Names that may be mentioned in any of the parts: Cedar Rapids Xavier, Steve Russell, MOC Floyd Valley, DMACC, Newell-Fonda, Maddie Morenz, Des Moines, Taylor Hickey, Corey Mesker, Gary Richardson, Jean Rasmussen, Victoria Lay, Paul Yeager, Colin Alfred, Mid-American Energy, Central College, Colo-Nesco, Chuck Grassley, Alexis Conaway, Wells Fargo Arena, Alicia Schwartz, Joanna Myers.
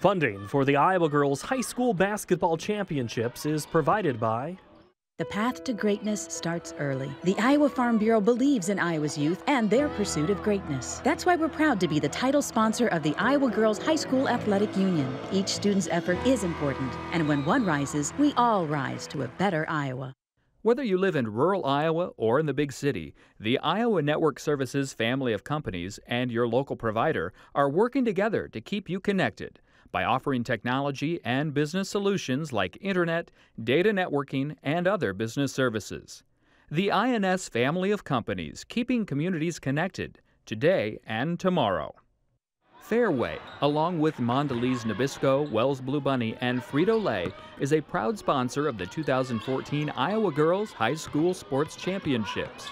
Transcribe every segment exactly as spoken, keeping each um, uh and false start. Funding for the Iowa Girls High School Basketball Championships is provided by... The path to greatness starts early. The Iowa Farm Bureau believes in Iowa's youth and their pursuit of greatness. That's why we're proud to be the title sponsor of the Iowa Girls High School Athletic Union. Each student's effort is important, and when one rises, we all rise to a better Iowa. Whether you live in rural Iowa or in the big city, the Iowa Network Services family of companies and your local provider are working together to keep you connected by offering technology and business solutions like internet, data networking, and other business services. The I N S family of companies, keeping communities connected today and tomorrow. Fairway, along with Mondelez Nabisco, Wells Blue Bunny, and Frito-Lay, is a proud sponsor of the two thousand fourteen Iowa Girls High School Sports Championships.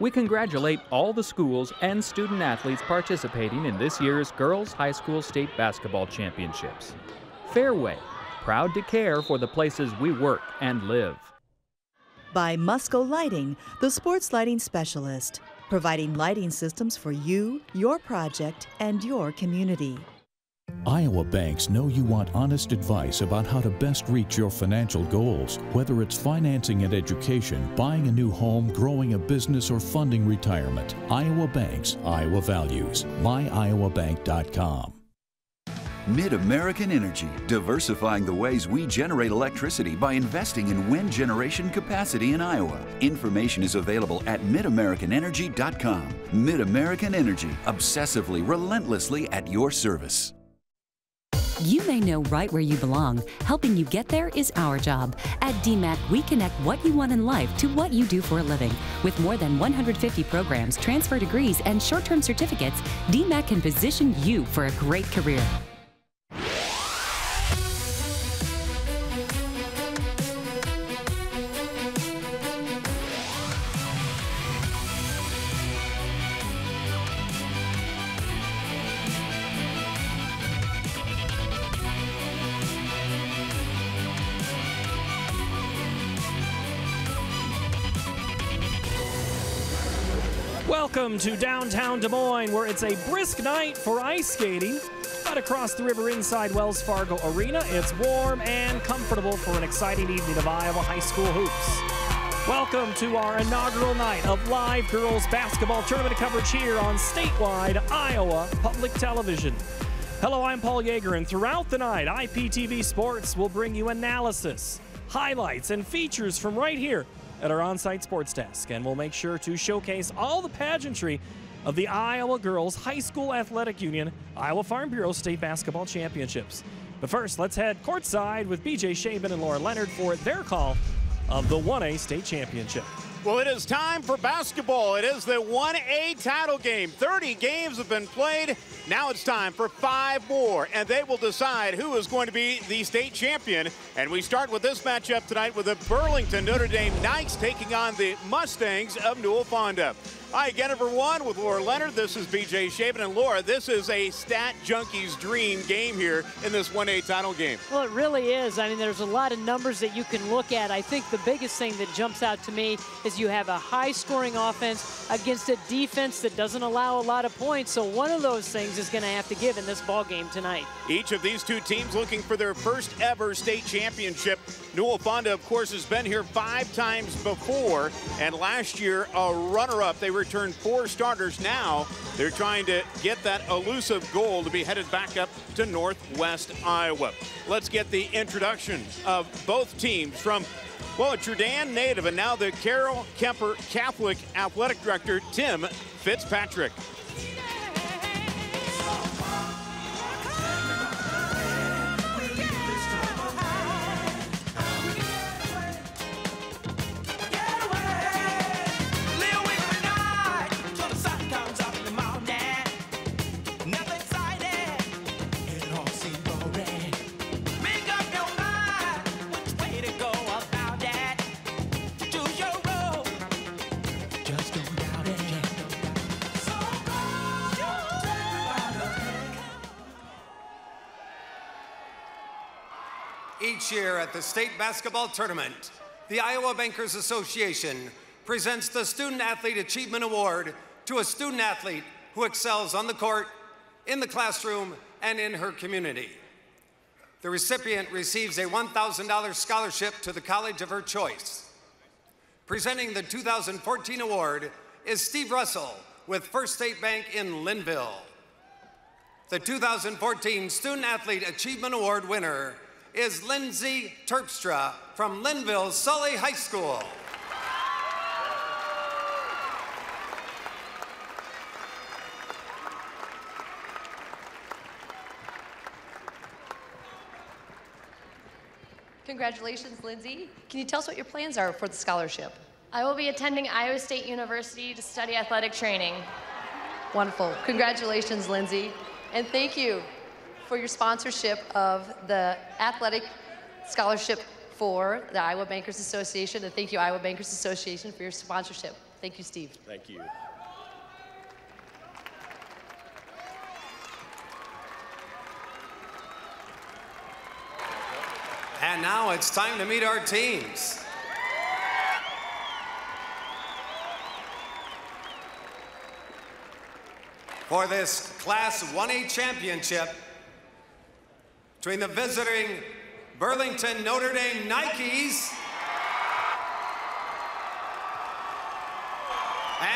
We congratulate all the schools and student athletes participating in this year's Girls High School State Basketball Championships. Fairway, proud to care for the places we work and live. By Musco Lighting, the sports lighting specialist, providing lighting systems for you, your project, and your community. Iowa banks know you want honest advice about how to best reach your financial goals, whether it's financing an education, buying a new home, growing a business, or funding retirement. Iowa Banks, Iowa Values. my iowa bank dot com. Mid-American Energy, diversifying the ways we generate electricity by investing in wind generation capacity in Iowa. Information is available at mid american energy dot com. Mid-American Energy, obsessively, relentlessly at your service. You may know right where you belong. Helping you get there is our job. At D M A C C, we connect what you want in life to what you do for a living. With more than one hundred fifty programs, transfer degrees, and short-term certificates, D M A C C can position you for a great career. Welcome to downtown Des Moines, where it's a brisk night for ice skating. But across the river inside Wells Fargo Arena, it's warm and comfortable for an exciting evening of Iowa high school hoops. Welcome to our inaugural night of live girls basketball tournament coverage here on statewide Iowa Public Television. Hello, I'm Paul Yeager, and throughout the night, I P T V Sports will bring you analysis, highlights, and features from right here at our on-site sports desk, and we'll make sure to showcase all the pageantry of the Iowa Girls High School Athletic Union Iowa Farm Bureau State Basketball Championships. But first, let's head courtside with B J Shaben and Laura Leonard for their call of the one A state championship. Well, it is time for basketball. It is the one A title game. thirty games have been played. Now it's time for five more, and they will decide who is going to be the state champion. And we start with this matchup tonight with the Burlington Notre Dame Knights taking on the Mustangs of Newell-Fonda. Hi again, everyone, with Laura Leonard. This is B J Shaben. And Laura, this is a stat junkie's dream game here in this one A title game. Well, it really is. I mean, there's a lot of numbers that you can look at. I think the biggest thing that jumps out to me is you have a high-scoring offense against a defense that doesn't allow a lot of points. So one of those things is going to have to give in this ball game tonight. Each of these two teams looking for their first-ever state championship. Newell-Fonda, of course, has been here five times before, and last year a runner-up. They were returned four starters. Now they're trying to get that elusive goal to be headed back up to Northwest Iowa. Let's get the introduction of both teams from, well, a Trudan native and now the Carroll Kemper Catholic Athletic Director, Tim Fitzpatrick. Each year at the state basketball tournament, the Iowa Bankers Association presents the Student Athlete Achievement Award to a student athlete who excels on the court, in the classroom, and in her community. The recipient receives a one thousand dollar scholarship to the college of her choice. Presenting the two thousand fourteen award is Steve Russell with First State Bank in Linville. The two thousand fourteen Student Athlete Achievement Award winner is Lindsay Terpstra from Linville Sully High School. Congratulations, Lindsay. Can you tell us what your plans are for the scholarship? I will be attending Iowa State University to study athletic training. Wonderful. Congratulations, Lindsay. And thank you for your sponsorship of the athletic scholarship for the Iowa Bankers Association. And thank you, Iowa Bankers Association, for your sponsorship. Thank you, Steve. Thank you. And now it's time to meet our teams. For this Class one A championship between the visiting Burlington Notre Dame Nikes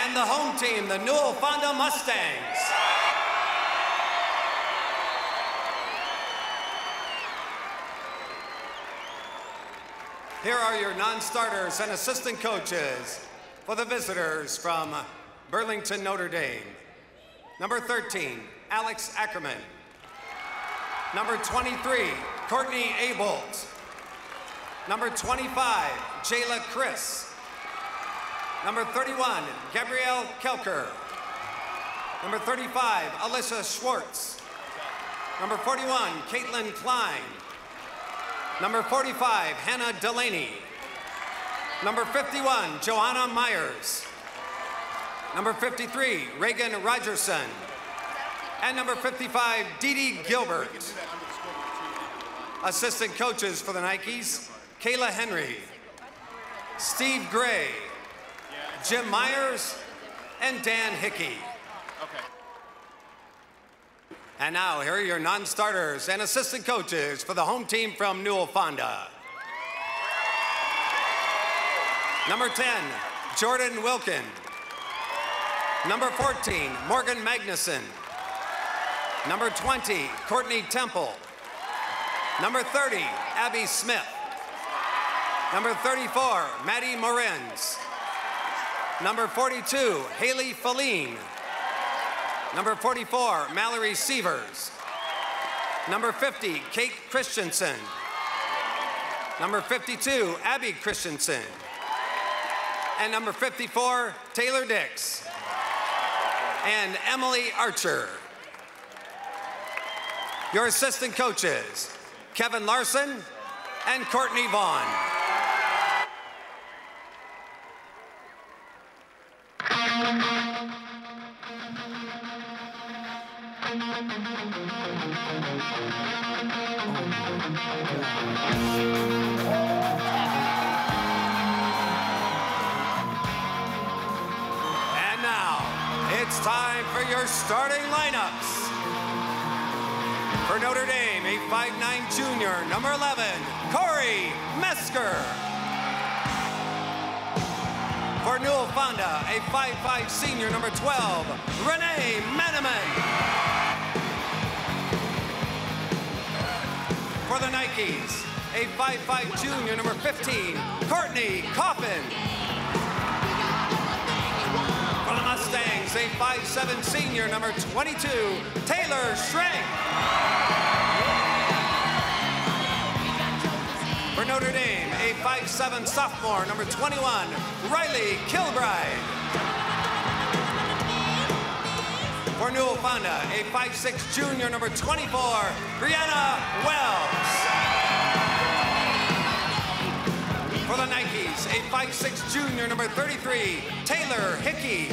and the home team, the Newell-Fonda Mustangs. Here are your non-starters and assistant coaches for the visitors from Burlington, Notre Dame. Number thirteen, Alex Ackerman. Number twenty-three, Courtney Abolt. Number twenty-five, Jayla Chris. Number thirty-one, Gabrielle Kelker. Number thirty-five, Alyssa Schwartz. Number forty-one, Caitlin Klein. Number forty-five, Hannah Delaney. Number fifty-one, Johanna Myers. Number fifty-three, Reagan Rogerson. And number fifty-five, Dee Dee Gilbert. Assistant coaches for the Nikes, Kayla Henry, Steve Gray, Jim Myers, and Dan Hickey. And now, here are your non-starters and assistant coaches for the home team from Newell-Fonda. Number ten, Jordan Wilkin. Number fourteen, Morgan Magnuson. Number twenty, Courtney Temple. Number thirty, Abby Smith. Number thirty-four, Maddie Morenz. Number forty-two, Haley Feline. Number forty-four, Mallory Sievers. Number fifty, Kate Christensen. Number fifty-two, Abby Christensen. And number fifty-four, Taylor Dix. And Emily Archer. Your assistant coaches, Kevin Larson and Courtney Vaughn. And now, it's time for your starting lineups. For Notre Dame, a five nine junior, number eleven, Corey Mesker. For Newell-Fonda, a five five senior, number twelve, Renee Maneman. For the Nikes, a five five junior, number fifteen, Courtney Coffin. For the Mustangs, a five seven senior, number twenty-two, Taylor Schrank. For Notre Dame, a five seven sophomore, number twenty-one, Riley Kilbride. For Newell-Fonda, a five six junior, number twenty-four, Brianna Wells. For the Nikes, a five six junior, number thirty-three, Taylor Hickey.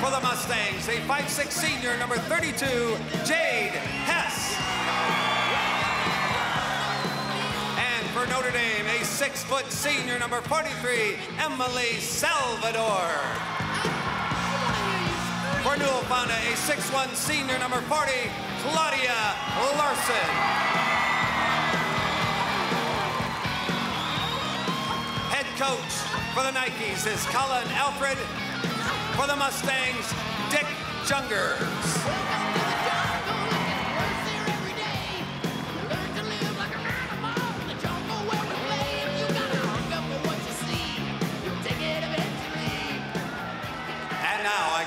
For the Mustangs, a five six senior, number thirty-two, Jade Hess. And for Notre Dame, a six foot senior, number forty-three, Emily Salvador. For Newell-Fonda, a six one senior, number forty, Claudia Larson. Larson. Head coach for the Nikes is Colin Alfred. For the Mustangs, Dick Jungers.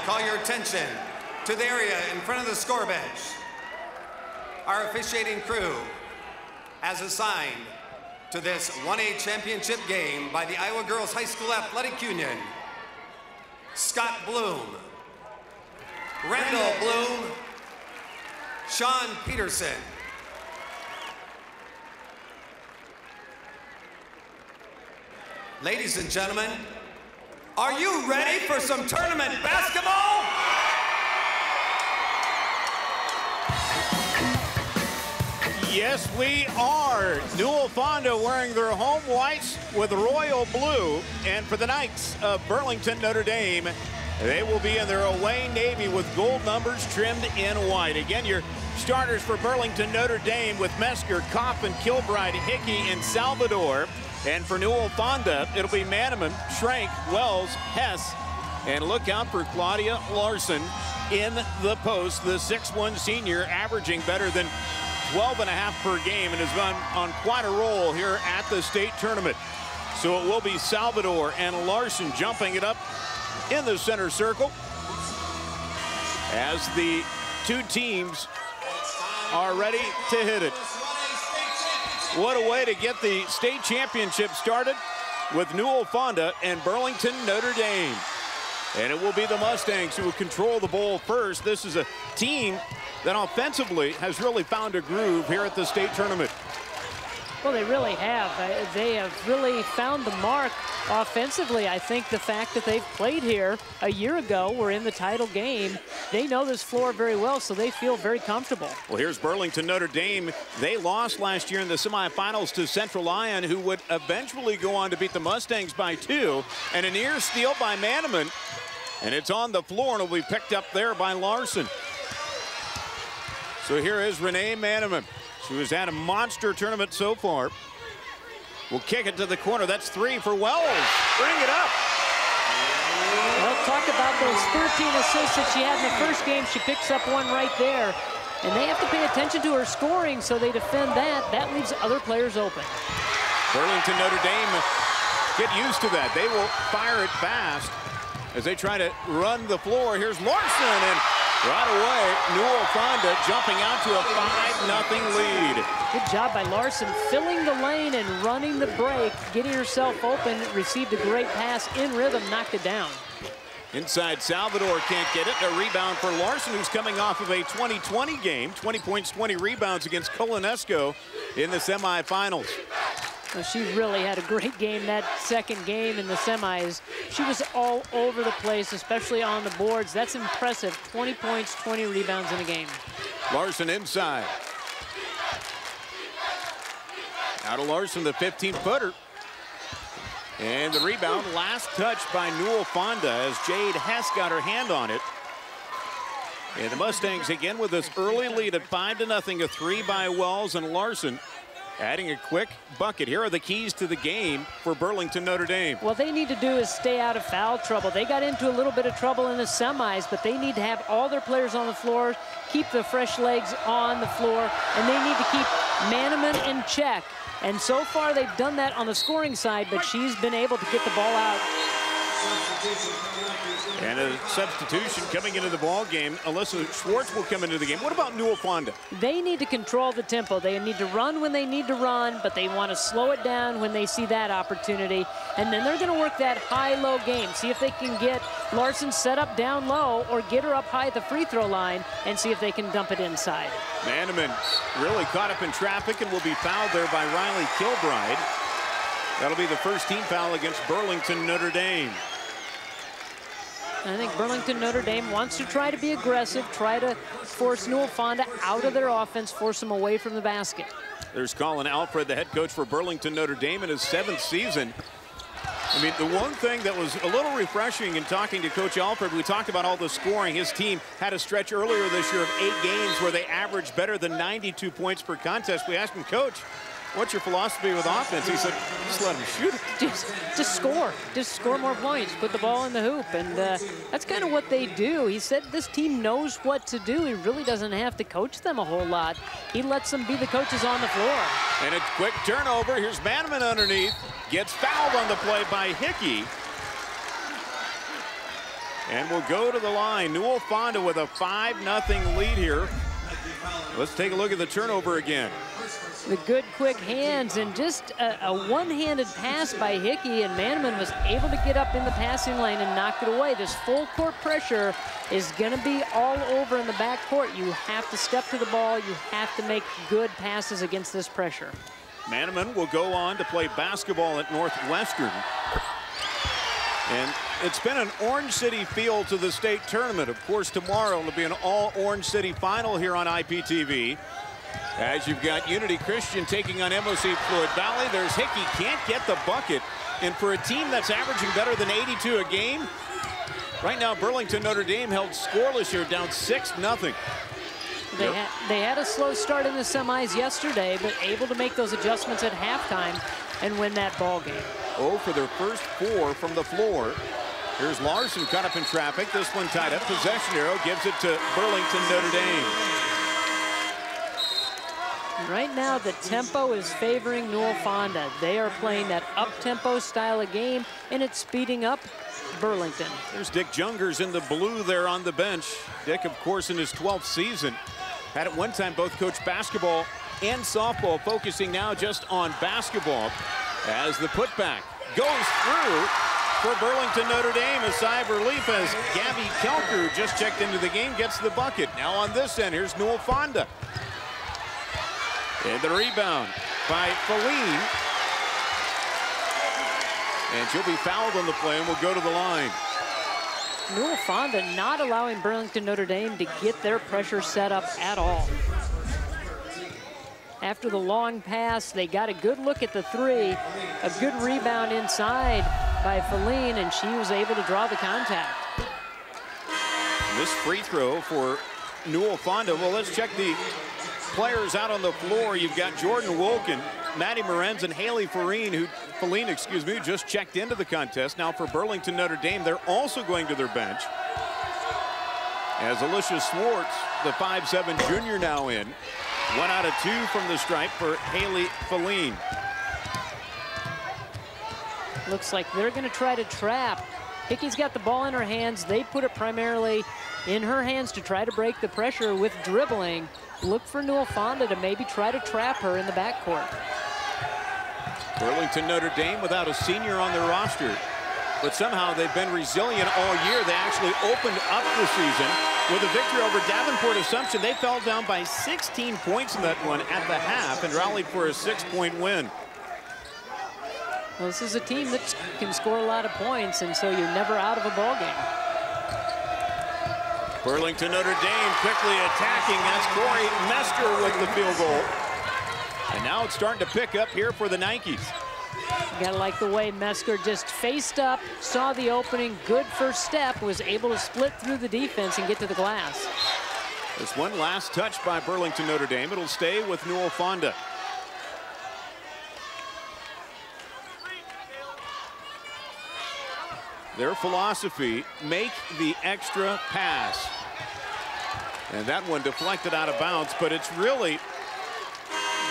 Call your attention to the area in front of the score bench. Our officiating crew as assigned to this one A championship game by the Iowa Girls High School Athletic Union. Scott Bloom, Randall Bloom, Sean Peterson. Ladies and gentlemen, are you ready for some tournament basketball? Yes, we are. Newell-Fonda wearing their home whites with royal blue. And for the Knights of Burlington Notre Dame, they will be in their away navy with gold numbers trimmed in white. Again, your starters for Burlington Notre Dame with Mesker, Coffin, Kilbride, Hickey, and Salvador. And for Newell-Fonda, it'll be Maneman, Schrank, Wells, Hess, and look out for Claudia Larson in the post, the six one senior, averaging better than twelve and a half per game and has gone on quite a roll here at the state tournament. So it will be Salvador and Larson jumping it up in the center circle as the two teams are ready to hit it. What a way to get the state championship started with Newell-Fonda and Burlington Notre Dame. And it will be the Mustangs who will control the ball first. This is a team that offensively has really found a groove here at the state tournament. Well, they really have. They have really found the mark offensively. I think the fact that they've played here a year ago, we're in the title game, they know this floor very well, so they feel very comfortable. Well, here's Burlington Notre Dame. They lost last year in the semifinals to Central Lion, who would eventually go on to beat the Mustangs by two. And a near steal by Maneman. And it's on the floor and will be picked up there by Larson. So here is Renee Maneman, who has had a monster tournament so far. We'll kick it to the corner. That's three for Wells. Bring it up. Well, talk about those thirteen assists that she had in the first game. She picks up one right there. And they have to pay attention to her scoring, so they defend that. That leaves other players open. Burlington Notre Dame, get used to that. They will fire it fast as they try to run the floor. Here's Larson, and right away, Newell-Fonda jumping out to a five nothing lead. Good job by Larson, filling the lane and running the break, getting herself open, received a great pass in rhythm, knocked it down. Inside, Salvador can't get it. A rebound for Larson, who's coming off of a twenty twenty game, twenty points, twenty rebounds against Colo-Nesco in the semifinals. Well, she really had a great game that second game in the semis. She was all over the place, especially on the boards. That's impressive. twenty points, twenty rebounds in a game. Larson inside. Out of Larson, the fifteen footer. And the rebound, last touch by Newell-Fonda as Jade Hess got her hand on it. And the Mustangs again with this early lead at five to nothing, a three by Wells, and Larson adding a quick bucket. Here are the keys to the game for Burlington Notre Dame. What they need to do is stay out of foul trouble. They got into a little bit of trouble in the semis, but they need to have all their players on the floor, keep the fresh legs on the floor, and they need to keep Maneman in check. And so far, they've done that on the scoring side, but she's been able to get the ball out. And a substitution coming into the ball game. Alyssa Schwartz will come into the game. What about Newell-Fonda? They need to control the tempo. They need to run when they need to run, but they want to slow it down when they see that opportunity. And then they're going to work that high-low game. See if they can get Larson set up down low or get her up high at the free throw line and see if they can dump it inside. Maneman really caught up in traffic and will be fouled there by Riley Kilbride. That'll be the first team foul against Burlington Notre Dame. I think Burlington Notre Dame wants to try to be aggressive, try to force Newell-Fonda out of their offense, force them away from the basket. There's Colin Alfred, the head coach for Burlington Notre Dame in his seventh season. I mean, the one thing that was a little refreshing in talking to Coach Alfred, we talked about all the scoring. His team had a stretch earlier this year of eight games where they averaged better than ninety-two points per contest. We asked him, Coach, what's your philosophy with offense? He said, just let him shoot it. Just, just score. Just score more points. Put the ball in the hoop. And uh, that's kind of what they do. He said this team knows what to do. He really doesn't have to coach them a whole lot. He lets them be the coaches on the floor. And a quick turnover. Here's Maneman underneath. Gets fouled on the play by Hickey. And we'll go to the line. Newell-Fonda with a five nothing lead here. Let's take a look at the turnover again. The good quick hands and just a, a one-handed pass by Hickey, and Maneman was able to get up in the passing lane and knock it away. This full court pressure is gonna be all over in the backcourt. You have to step to the ball. You have to make good passes against this pressure. Maneman will go on to play basketball at Northwestern. And it's been an Orange City feel to the state tournament. Of course, tomorrow it'll be an all Orange City final here on I P T V. As you've got Unity Christian taking on M O C Floyd Valley. There's Hickey, can't get the bucket. And for a team that's averaging better than eighty-two a game, right now Burlington Notre Dame held scoreless here, down six nothing. They, yep. had, they had a slow start in the semis yesterday, but able to make those adjustments at halftime and win that ball game. Oh, for their first four from the floor. Here's Larson caught up in traffic. This one tied up. Possession arrow gives it to Burlington Notre Dame. Right now, the tempo is favoring Newell-Fonda. They are playing that up-tempo style of game, and it's speeding up Burlington. There's Dick Jungers in the blue there on the bench. Dick, of course, in his twelfth season. Had at one time both coach basketball and softball, focusing now just on basketball as the putback goes through for Burlington Notre Dame. A sigh of relief as Gabby Kelker just checked into the game, gets the bucket. Now on this end, here's Newell-Fonda. And the rebound by Feline. And she'll be fouled on the play and will go to the line. Newell-Fonda not allowing Burlington Notre Dame to get their pressure set up at all. After the long pass, they got a good look at the three. A good rebound inside by Feline, and she was able to draw the contact. This free throw for Newell-Fonda. Well, let's check the players out on the floor. You've got Jordan Wolken, Maddie Morenz, and Haley Feline, who Feline, excuse me, just checked into the contest. Now for Burlington Notre Dame, they're also going to their bench. As Alicia Swartz, the five seven junior, now in. One out of two from the stripe for Haley Feline. Looks like they're going to try to trap. Hickey's got the ball in her hands. They put it primarily in her hands to try to break the pressure with dribbling. Look for Newell-Fonda to maybe try to trap her in the backcourt. Burlington Notre Dame without a senior on their roster, but somehow they've been resilient all year. They actually opened up the season with a victory over Davenport Assumption. They fell down by sixteen points in that one at the half and rallied for a six-point win. Well, this is a team that can score a lot of points, and so you're never out of a ball game. Burlington Notre Dame quickly attacking. That's Corey Mesker with the field goal. And now it's starting to pick up here for the Nikes. You gotta like the way Mesker just faced up, saw the opening, good first step, was able to split through the defense and get to the glass. There's one last touch by Burlington Notre Dame. It'll stay with Newell-Fonda. Their philosophy, make the extra pass. And that one deflected out of bounds, but it's really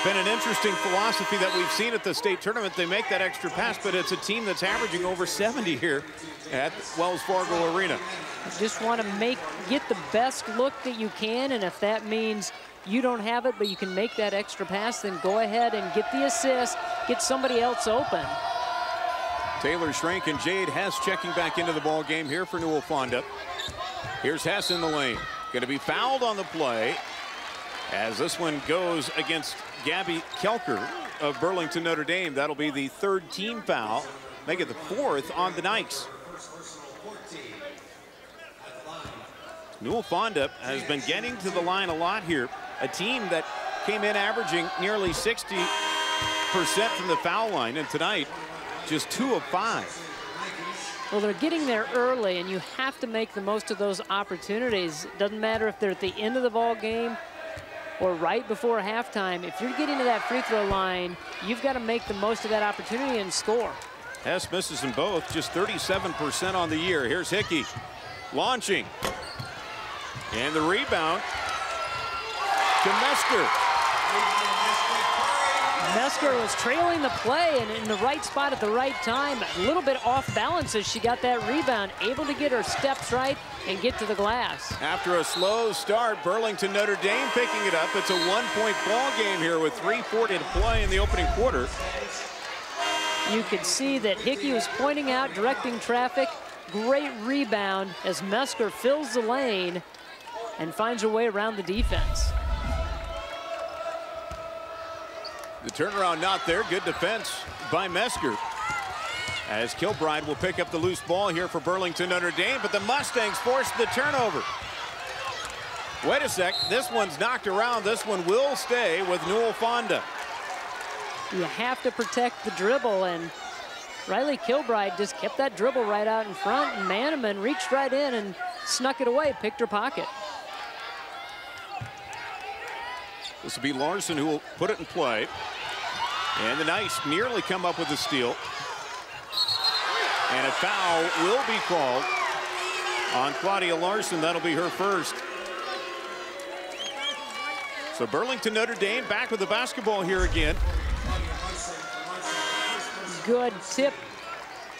been an interesting philosophy that we've seen at the state tournament. They make that extra pass, but it's a team that's averaging over seventy here at Wells Fargo Arena. Just want to make, get the best look that you can, and if that means you don't have it, but you can make that extra pass, then go ahead and get the assist, get somebody else open. Taylor Schrank and Jade Hess checking back into the ball game here for Newell-Fonda. Here's Hess in the lane. Going to be fouled on the play as this one goes against Gabby Kelker of Burlington Notre Dame. That'll be the third team foul. Make it the fourth on the Nikes. Newell-Fonda has been getting to the line a lot here. A team that came in averaging nearly sixty percent from the foul line, and tonight just two of five. Well, they're getting there early, and you have to make the most of those opportunities. Doesn't matter if they're at the end of the ball game or right before halftime. If you're getting to that free throw line, you've got to make the most of that opportunity and score. Hess misses them both, just thirty-seven percent on the year. Here's Hickey launching. And the rebound to Mesker. Mesker was trailing the play and in the right spot at the right time. A little bit off balance as she got that rebound, able to get her steps right and get to the glass. After a slow start, Burlington Notre Dame picking it up. It's a one-point ball game here with three forty to play in the opening quarter. You could see that Hickey was pointing out, directing traffic. Great rebound as Mesker fills the lane and finds her way around the defense. The turnaround not there. Good defense by Mesker. As Kilbride will pick up the loose ball here for Burlington Notre Dame, but the Mustangs forced the turnover. Wait a sec. This one's knocked around. This one will stay with Newell-Fonda. You have to protect the dribble, and Riley Kilbride just kept that dribble right out in front, and Maneman reached right in and snuck it away, picked her pocket. This will be Larson who will put it in play. And the Knights nearly come up with a steal. And a foul will be called on Claudia Larson. That'll be her first. So Burlington Notre Dame back with the basketball here again. Good tip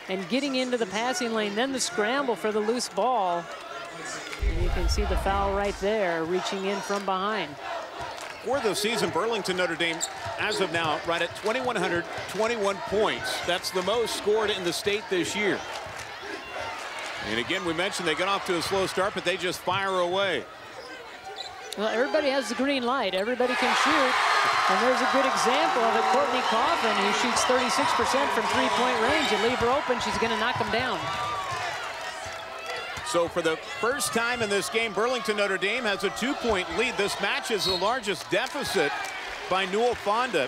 and getting into the passing lane, then the scramble for the loose ball. And you can see the foul right there, reaching in from behind. For the season, Burlington Notre Dame, as of now, right at twenty-one hundred twenty-one points. That's the most scored in the state this year. And again, we mentioned they got off to a slow start, but they just fire away. Well, everybody has the green light. Everybody can shoot. And there's a good example of it. Courtney Coffin, who shoots thirty-six percent from three-point range. You leave her open, she's going to knock them down. So for the first time in this game, Burlington Notre Dame has a two-point lead. This match is the largest deficit by Newell-Fonda.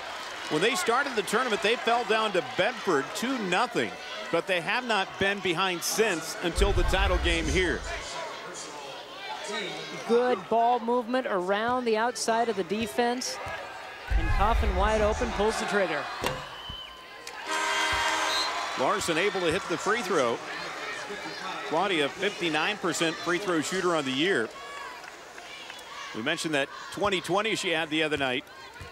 When they started the tournament, they fell down to Bedford two nothing. But they have not been behind since until the title game here. Good ball movement around the outside of the defense. And Coffin wide open, pulls the trigger. Larson able to hit the free throw. Claudia, fifty-nine percent free throw shooter on the year. We mentioned that twenty twenty she had the other night.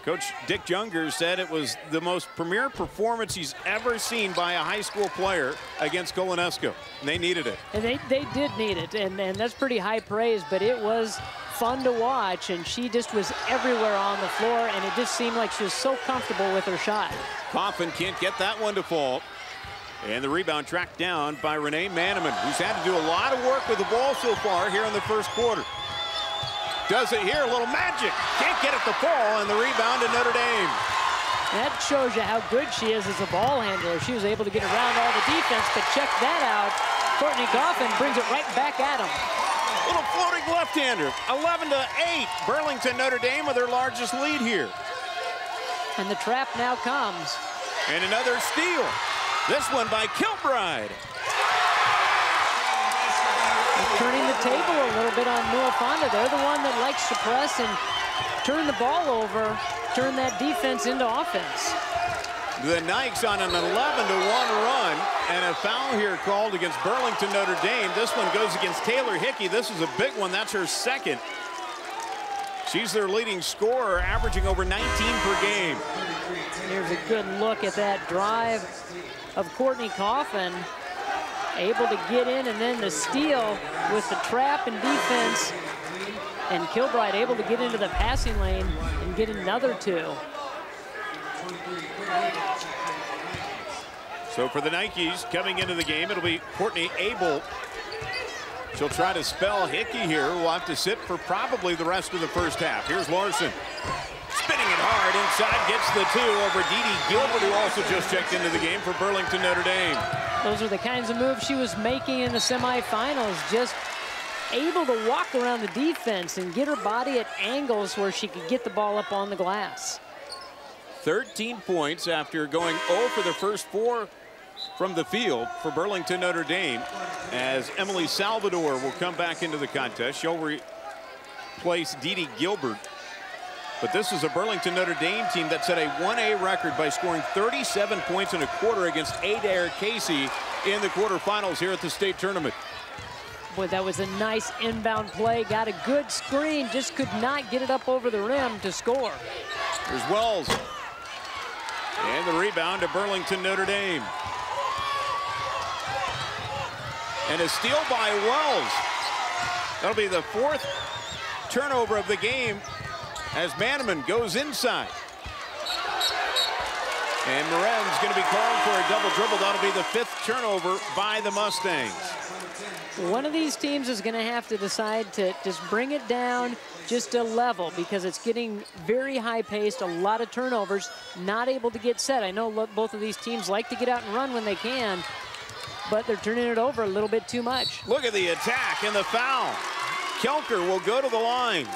Coach Dick Jungers said it was the most premier performance he's ever seen by a high school player against Colo-Nesco. And they needed it. And they, they did need it, and, and that's pretty high praise, but it was fun to watch, and she just was everywhere on the floor, and it just seemed like she was so comfortable with her shot. Coffin can't get that one to fall. And the rebound tracked down by Renee Maneman, who's had to do a lot of work with the ball so far here in the first quarter. Does it here, a little magic. Can't get it to fall, and the rebound to Notre Dame. That shows you how good she is as a ball handler. She was able to get around all the defense, but check that out. Courtney Coffin brings it right back at him. Little floating left-hander, eleven to eight. Burlington Notre Dame with their largest lead here. And the trap now comes. And another steal. This one by Kilbride. And turning the table a little bit on Newell-Fonda. They're the one that likes to press and turn the ball over, turn that defense into offense. The Knights on an eleven to one run, and a foul here called against Burlington Notre Dame. This one goes against Taylor Hickey. This is a big one. That's her second. She's their leading scorer, averaging over nineteen per game. Here's a good look at that drive of Courtney Coffin, able to get in, and then the steal with the trap and defense, and Kilbride able to get into the passing lane and get another two. So for the Nikes coming into the game, it'll be Courtney Abel. She'll try to spell Hickey here. We'll have to sit for probably the rest of the first half. Here's Larson. Spinning it hard inside, gets the two over Didi Gilbert, who also just checked into the game for Burlington Notre Dame. Those are the kinds of moves she was making in the semifinals, just able to walk around the defense and get her body at angles where she could get the ball up on the glass. thirteen points after going zero for the first four from the field for Burlington Notre Dame as Emily Salvador will come back into the contest. She'll replace Didi Gilbert. But this is a Burlington Notre Dame team that set a one A record by scoring thirty-seven points in a quarter against Adair Casey in the quarterfinals here at the state tournament. Boy, that was a nice inbound play. Got a good screen, just could not get it up over the rim to score. Here's Wells. And the rebound to Burlington Notre Dame. And a steal by Wells. That'll be the fourth turnover of the game as Maneman goes inside. And Moren's going to be called for a double dribble. That'll be the fifth turnover by the Mustangs. One of these teams is going to have to decide to just bring it down just a level, because it's getting very high-paced, a lot of turnovers, not able to get set. I know look, both of these teams like to get out and run when they can, but they're turning it over a little bit too much. Look at the attack and the foul. Kelker will go to the line.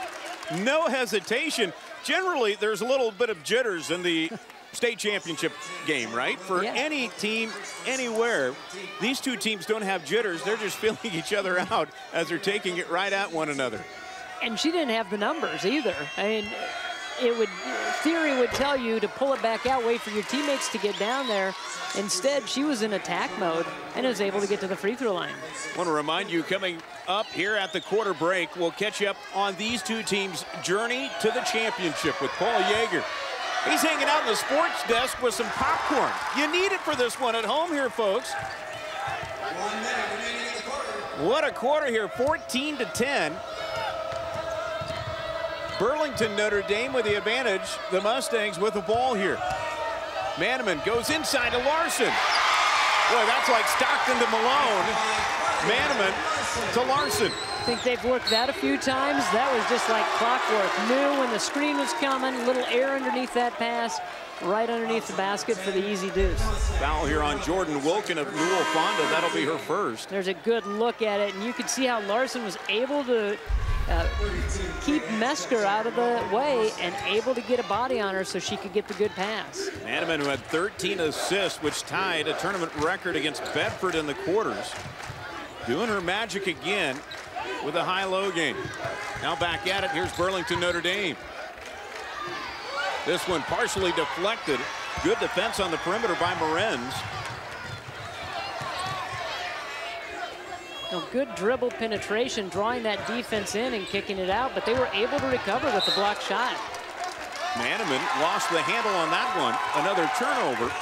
No hesitation. Generally, there's a little bit of jitters in the state championship game, right? For yeah. any team, anywhere. These two teams don't have jitters. They're just feeling each other out as they're taking it right at one another. And she didn't have the numbers either. I mean, it would, theory would tell you to pull it back out, wait for your teammates to get down there. Instead, she was in attack mode and was able to get to the free throw line. I want to remind you, coming up here at the quarter break, we'll catch you up on these two teams' journey to the championship with Paul Yeager. He's hanging out in the sports desk with some popcorn. You need it for this one at home here, folks. What a quarter here, fourteen to ten. Burlington Notre Dame with the advantage. The Mustangs with the ball here. Maneman goes inside to Larson. Boy, that's like Stockton to Malone. Maneman to Larson. I think they've worked that a few times. That was just like clockwork. Knew when the screen was coming, a little air underneath that pass, right underneath the basket for the easy deuce. Foul here on Jordan Wilkin of Newell-Fonda. That'll be her first. There's a good look at it, and you can see how Larson was able to Uh, keep Mesker out of the way and able to get a body on her so she could get the good pass. Maneman, who had thirteen assists, which tied a tournament record against Bedford in the quarters, doing her magic again with a high-low game. Now back at it. Here's Burlington Notre Dame. This one partially deflected. Good defense on the perimeter by Morenz. Good dribble penetration, drawing that defense in and kicking it out, but they were able to recover with the block shot. Maneman lost the handle on that one. Another turnover.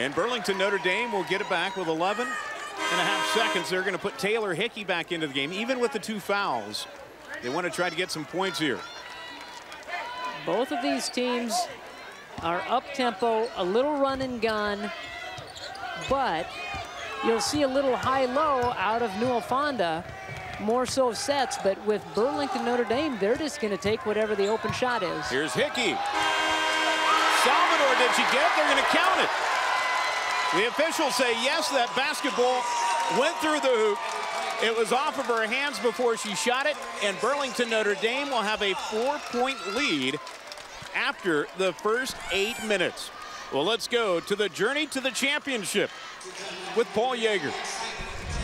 And Burlington Notre Dame will get it back with eleven and a half seconds. They're going to put Taylor Hickey back into the game, even with the two fouls. They want to try to get some points here. Both of these teams are up-tempo, a little run and gun, but you'll see a little high-low out of Newell-Fonda, more so sets, but with Burlington Notre Dame, they're just going to take whatever the open shot is. Here's Hickey. Salvador, did she get it? They're going to count it. The officials say yes, that basketball went through the hoop. It was off of her hands before she shot it, and Burlington Notre Dame will have a four-point lead after the first eight minutes. Well, let's go to the journey to the championship with Paul Yeager.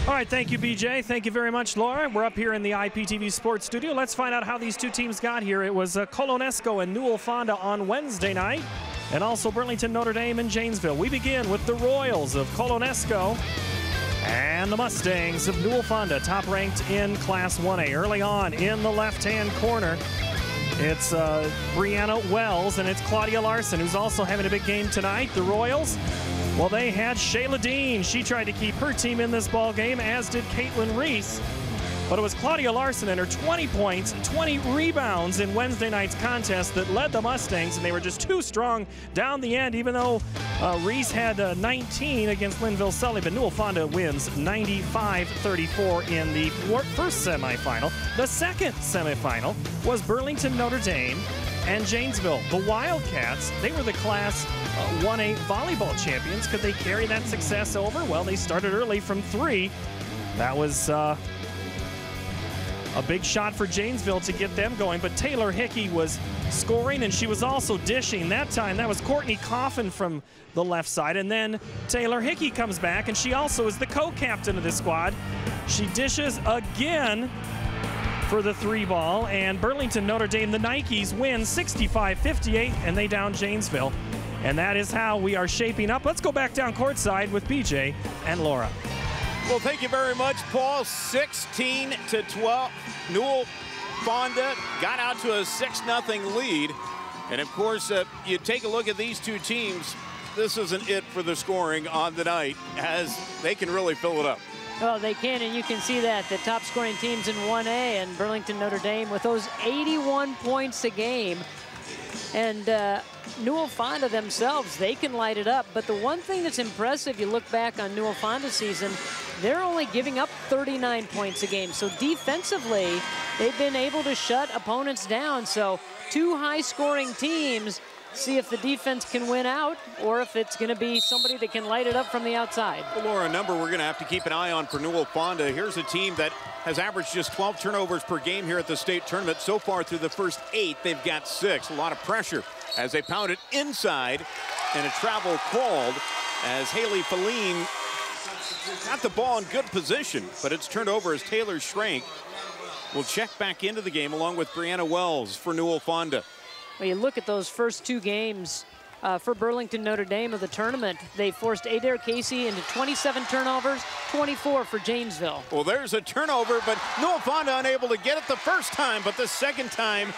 All right, thank you, B J. Thank you very much, Laura. We're up here in the I P T V Sports Studio. Let's find out how these two teams got here. It was uh, Colo-Nesco and Newell-Fonda on Wednesday night, and also Burlington Notre Dame and Janesville. We begin with the Royals of Colo-Nesco and the Mustangs of Newell-Fonda, top-ranked in Class one A. Early on in the left-hand corner, it's uh, Brianna Wells, and it's Claudia Larson, who's also having a big game tonight. The Royals, well, they had Shayla Dean. She tried to keep her team in this ball game, as did Caitlin Reese. But it was Claudia Larson and her twenty points, twenty rebounds in Wednesday night's contest that led the Mustangs, and they were just too strong down the end, even though uh, Reese had uh, nineteen against Linville Sully. But Newell-Fonda wins ninety-five thirty-four in the first semifinal. The second semifinal was Burlington Notre Dame and Janesville. The Wildcats, they were the Class uh, one A volleyball champions. Could they carry that success over? Well, they started early from three. That was... Uh, A big shot for Janesville to get them going, but Taylor Hickey was scoring, and she was also dishing that time. That was Courtney Coffin from the left side, and then Taylor Hickey comes back, and she also is the co-captain of this squad. She dishes again for the three ball, and Burlington Notre Dame, the Nikes, win sixty-five fifty-eight, and they down Janesville. And that is how we are shaping up. Let's go back down courtside with B J and Laura. Well, thank you very much, Paul. sixteen to twelve. Newell-Fonda got out to a six nothing lead. And of course, uh, you take a look at these two teams. This isn't it for the scoring on the night, as they can really fill it up. Well, they can, and you can see that. The top scoring teams in one A, and Burlington Notre Dame with those eighty-one points a game. And uh, Newell-Fonda themselves, they can light it up. But the one thing that's impressive, you look back on Newell-Fonda's season, they're only giving up thirty-nine points a game. So defensively, they've been able to shut opponents down. So two high-scoring teams, see if the defense can win out or if it's going to be somebody that can light it up from the outside. Well, Laura, a number we're going to have to keep an eye on for Newell-Fonda. Here's a team that has averaged just twelve turnovers per game here at the state tournament. So far through the first eight, they've got six. A lot of pressure as they pound it inside, and a travel called as Haley Feline got the ball in good position, but it's turned over as Taylor Schrank will check back into the game along with Brianna Wells for Newell-Fonda. Well, you look at those first two games uh, for Burlington Notre Dame of the tournament. They forced Adair Casey into twenty-seven turnovers, twenty-four for Janesville. Well, there's a turnover, but Newell-Fonda unable to get it the first time, but the second time,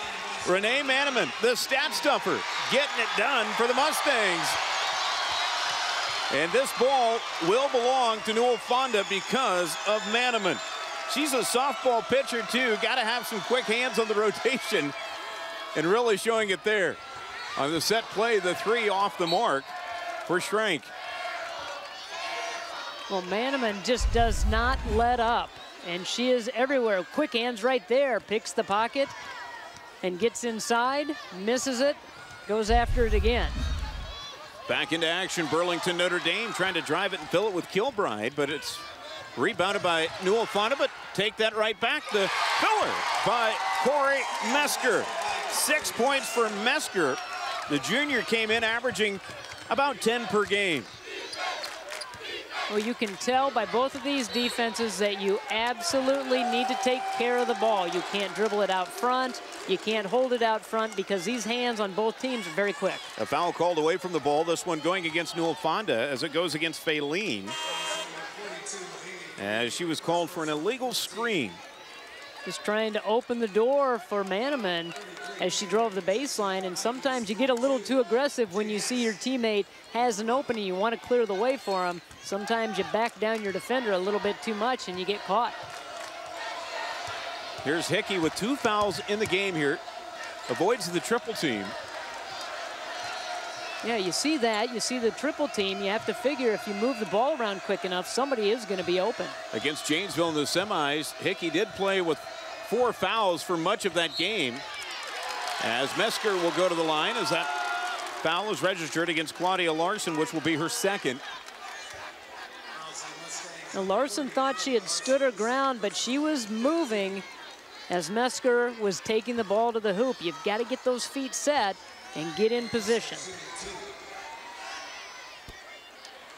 Renee Maneman, the stat stuffer, getting it done for the Mustangs. And this ball will belong to Newell-Fonda because of Maneman. She's a softball pitcher, too. Got to have some quick hands on the rotation. And really showing it there. On the set play, the three off the mark for Schrank. Well, Maneman just does not let up. And she is everywhere. Quick hands right there. Picks the pocket and gets inside. Misses it. Goes after it again. Back into action, Burlington Notre Dame trying to drive it and fill it with Kilbride. But it's rebounded by Newell-Fonda. But take that right back. The filler by Corey Mesker. Six points for Mesker. The junior came in averaging about ten per game. Well, you can tell by both of these defenses that you absolutely need to take care of the ball. You can't dribble it out front. You can't hold it out front because these hands on both teams are very quick. A foul called away from the ball. This one going against Newell-Fonda as it goes against Feline. As she was called for an illegal screen. Just trying to open the door for Maneman as she drove the baseline, and sometimes you get a little too aggressive when you see your teammate has an opening. You want to clear the way for him. Sometimes you back down your defender a little bit too much and you get caught. Here's Hickey with two fouls in the game here. Avoids the triple team. Yeah, you see that. You see the triple team. You have to figure if you move the ball around quick enough, somebody is going to be open. Against Janesville in the semis, Hickey did play with four fouls for much of that game. As Mesker will go to the line, as that foul is registered against Claudia Larson, which will be her second. Now, Larson thought she had stood her ground, but she was moving as Mesker was taking the ball to the hoop. You've got to get those feet set and get in position.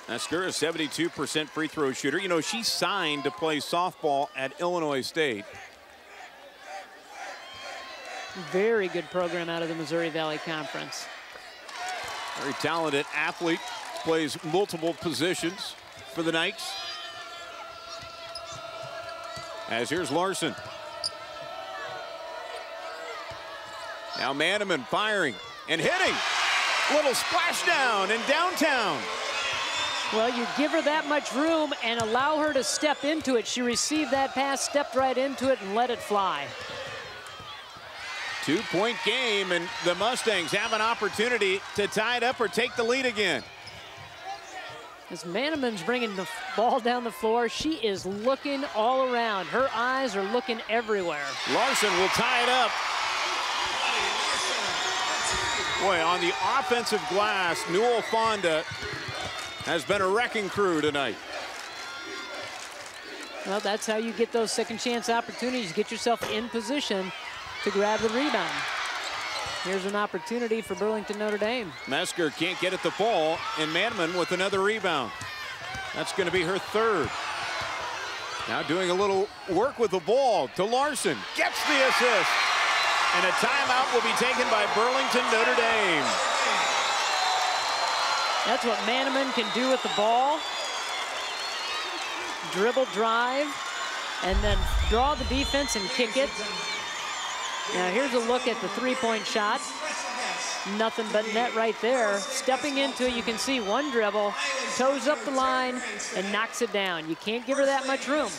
Mesker, a seventy-two percent free throw shooter. You know, she signed to play softball at Illinois State. Very good program out of the Missouri Valley Conference. Very talented athlete. Plays multiple positions for the Knights. As here's Larson. Now Maneman firing and hitting. Little splashdown in downtown. Well, you give her that much room and allow her to step into it. She received that pass, stepped right into it, and let it fly. Two-point game, and the Mustangs have an opportunity to tie it up or take the lead again. As Maneman's bringing the ball down the floor, she is looking all around. Her eyes are looking everywhere. Larson will tie it up. Boy, on the offensive glass, Newell-Fonda has been a wrecking crew tonight. Well, that's how you get those second chance opportunities. Get yourself in position to grab the rebound. Here's an opportunity for Burlington Notre Dame. Mesker can't get at the ball, and Maneman with another rebound. That's going to be her third. Now doing a little work with the ball to Larson. Gets the assist. And a timeout will be taken by Burlington Notre Dame. That's what Maneman can do with the ball. Dribble drive, and then draw the defense and kick it. Now here's a look at the three-point shot. Nothing but net right there. Stepping into it, you can see one dribble, toes up the line, and knocks it down. You can't give her that much room.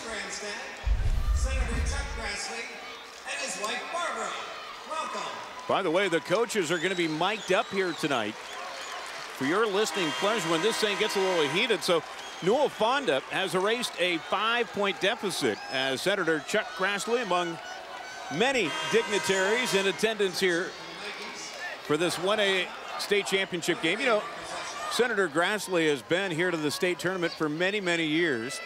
By the way, the coaches are going to be mic'd up here tonight. For your listening pleasure, when this thing gets a little heated, so Newell-Fonda has erased a five-point deficit as Senator Chuck Grassley, among many dignitaries in attendance here for this one A state championship game. You know, Senator Grassley has been here to the state tournament for many, many years.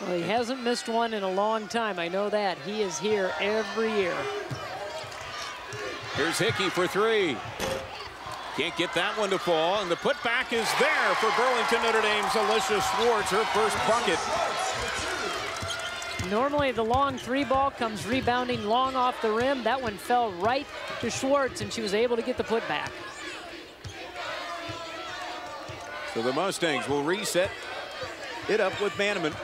Well, he hasn't missed one in a long time. I know that. He is here every year. Here's Hickey for three. Can't get that one to fall, and the putback is there for Burlington Notre Dame's Alicia Schwartz, her first bucket. Normally the long three ball comes rebounding long off the rim. That one fell right to Schwartz, and she was able to get the putback. So the Mustangs will reset it up with Maneman.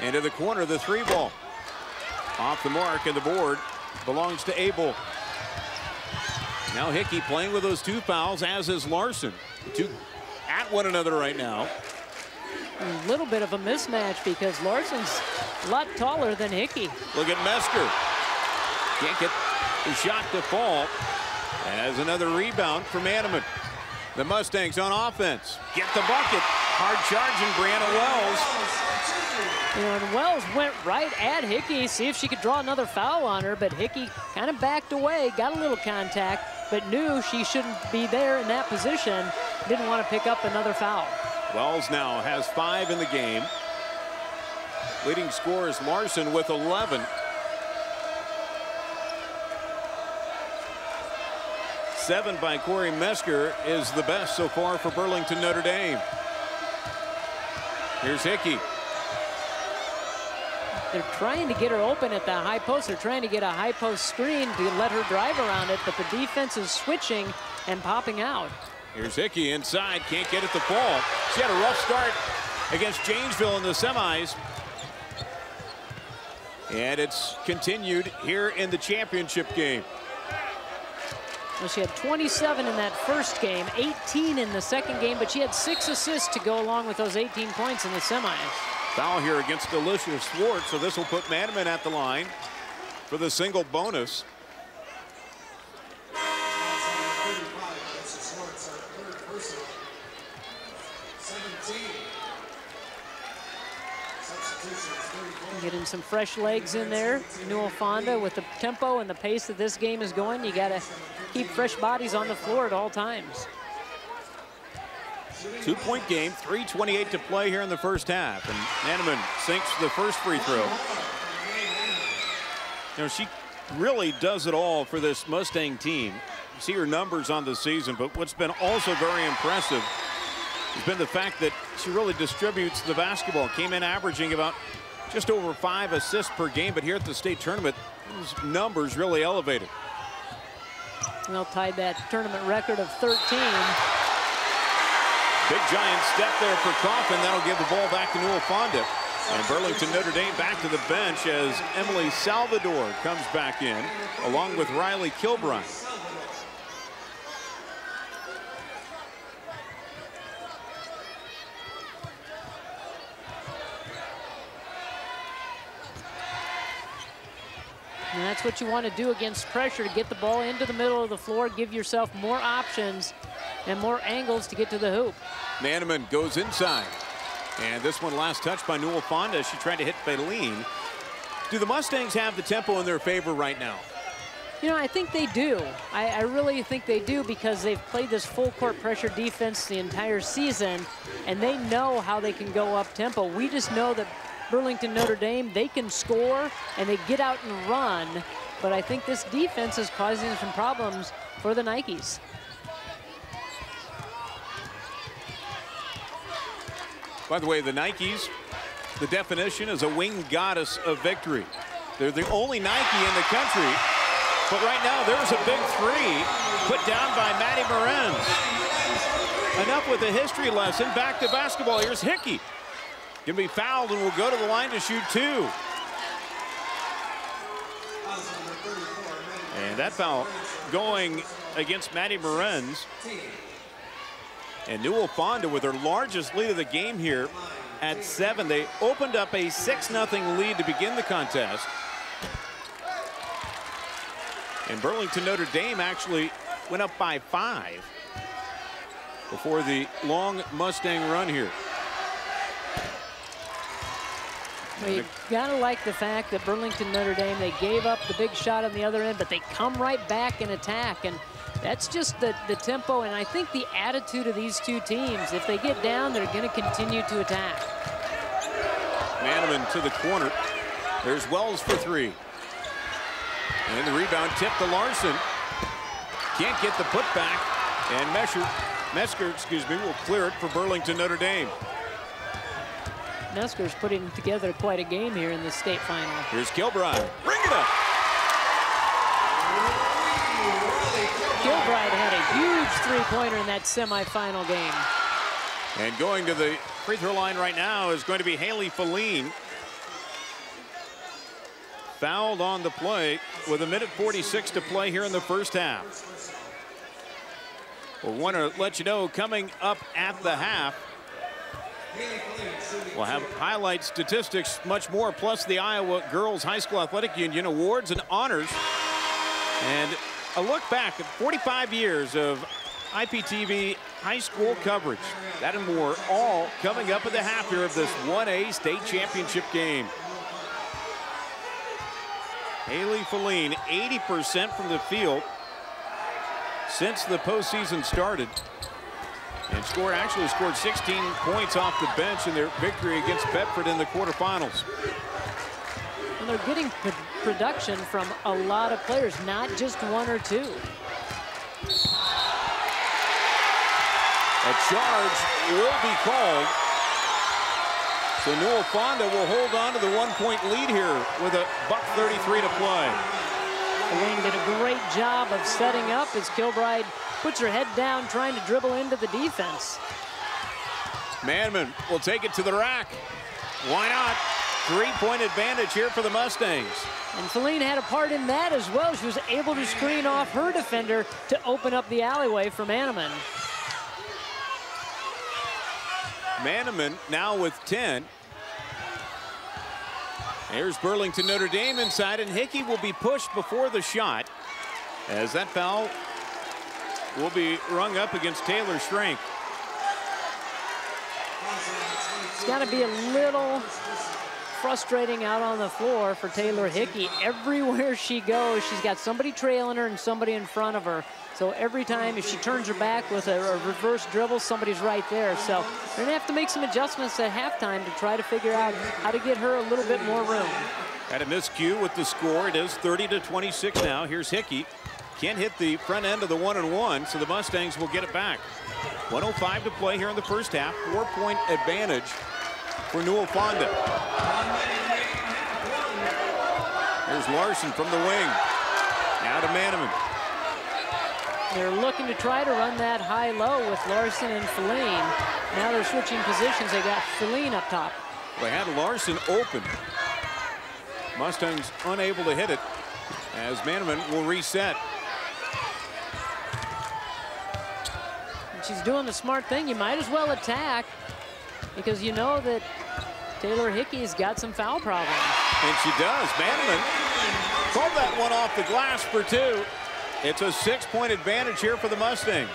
Into the corner, the three ball. Off the mark, and the board belongs to Abel. Now Hickey playing with those two fouls, as is Larson. Two at one another right now. A little bit of a mismatch because Larson's a lot taller than Hickey. Look at Mesker. Can't get the shot to fall. As another rebound from Maneman. The Mustangs on offense. Get the bucket. Hard charging Brianna Wells. You know, and Wells went right at Hickey, see if she could draw another foul on her, but Hickey kind of backed away, got a little contact, but knew she shouldn't be there in that position. Didn't want to pick up another foul. Wells now has five in the game. Leading scorer is Larson with eleven. Seven by Corey Mesker is the best so far for Burlington Notre Dame. Here's Hickey. They're trying to get her open at the high post. They're trying to get a high post screen to let her drive around it, but the defense is switching and popping out. Here's Hickey inside, can't get at the ball. She had a rough start against Janesville in the semis. And it's continued here in the championship game. Well, she had twenty-seven in that first game, eighteen in the second game, but she had six assists to go along with those eighteen points in the semis. Foul here against Alicia Schwartz, so this will put Maneman at the line for the single bonus. Getting some fresh legs in there. Newell-Fonda with the tempo and the pace that this game is going. You got to keep fresh bodies on the floor at all times. Two-point game, three twenty-eight to play here in the first half. And Maneman sinks the first free throw. You know, she really does it all for this Mustang team. You see her numbers on the season, but what's been also very impressive has been the fact that she really distributes the basketball. Came in averaging about just over five assists per game, but here at the state tournament, those numbers really elevated. Well, tied that tournament record of thirteen. Big giant step there for Coffin. That'll give the ball back to Newell-Fonda. And Burlington Notre Dame back to the bench as Emily Salvador comes back in, along with Riley Kilbride. And that's what you want to do against pressure, to get the ball into the middle of the floor, give yourself more options and more angles to get to the hoop. Maneman goes inside. And this one last touch by Newell-Fonda. She tried to hit Baleen. Do the Mustangs have the tempo in their favor right now? You know, I think they do. I, I really think they do, because they've played this full court pressure defense the entire season, and they know how they can go up tempo. We just know that Burlington Notre Dame, they can score and they get out and run, but I think this defense is causing some problems for the Nikes. By the way, the Nikes, the definition is a winged goddess of victory. They're the only Nike in the country. But right now, there's a big three put down by Maddie Morenz. Enough with the history lesson. Back to basketball. Here's Hickey. Gonna be fouled and will go to the line to shoot two. And that foul going against Maddie Morenz. And Newell-Fonda with their largest lead of the game here at seven. They opened up a six nothing lead to begin the contest. And Burlington Notre Dame actually went up by five before the long Mustang run here. Well, you gotta like the fact that Burlington Notre Dame, they gave up the big shot on the other end, but they come right back and attack. And that's just the, the tempo, and I think the attitude of these two teams. If they get down, they're gonna continue to attack. Maneman to the corner. There's Wells for three. And the rebound tipped to Larson. Can't get the putback, and Mesker, Mesker, excuse me, will clear it for Burlington Notre Dame. Mesker's putting together quite a game here in the state final. Here's Kilbride. Bring it up. Kilbride had a huge three-pointer in that semifinal game. And going to the free throw line right now is going to be Haley Feline. Fouled on the play with a minute forty-six to play here in the first half. We'll want to let you know, coming up at the half, we'll have highlight statistics, much more, plus the Iowa Girls High School Athletic Union awards and honors, and a look back at forty-five years of I P T V high school coverage. That and more, all coming up at the half here of this one A state championship game. Haley Feline, eighty percent from the field since the postseason started. And scored, actually scored sixteen points off the bench in their victory against Bedford in the quarterfinals. And they're getting pro production from a lot of players, not just one or two. A charge will be called. So Newell-Fonda will hold on to the one-point lead here with a buck thirty-three to play. Feline did a great job of setting up as Kilbride puts her head down, trying to dribble into the defense. Maneman will take it to the rack. Why not? Three-point advantage here for the Mustangs. And Feline had a part in that as well. She was able to screen off her defender to open up the alleyway for Maneman. Maneman now with ten. Here's Burlington Notre Dame inside, and Hickey will be pushed before the shot, as that foul will be rung up against Taylor Schrank. It's got to be a little frustrating out on the floor for Taylor Hickey. Everywhere she goes, she's got somebody trailing her and somebody in front of her. So every time if she turns her back with a, a reverse dribble, somebody's right there. So they're gonna have to make some adjustments at halftime to try to figure out how to get her a little bit more room. Had a miscue with the score. It is thirty to twenty-six now. Here's Hickey. Can't hit the front end of the one and one, so the Mustangs will get it back. one oh five to play here in the first half. Four-point advantage for Newell-Fonda. Here's Larson from the wing. Now to Maneman. They're looking to try to run that high-low with Larson and Feline. Now they're switching positions. They got Feline up top. They had Larson open. Mustangs unable to hit it as Maneman will reset. And she's doing the smart thing. You might as well attack, because you know that Taylor Hickey's got some foul problems. And she does. Maneman pulled that one off the glass for two. It's a six-point advantage here for the Mustangs.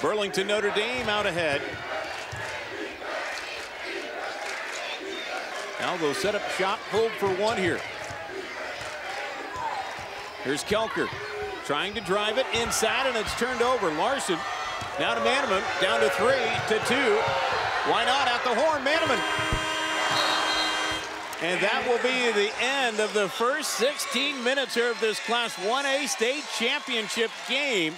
Burlington Notre Dame out ahead. Now they'll set up shot, pulled for one here. Here's Kelker trying to drive it inside, and it's turned over. Larson now to Maneman, down to three to two. Why not at the horn, Maneman? And that will be the end of the first sixteen minutes here of this Class one A state championship game.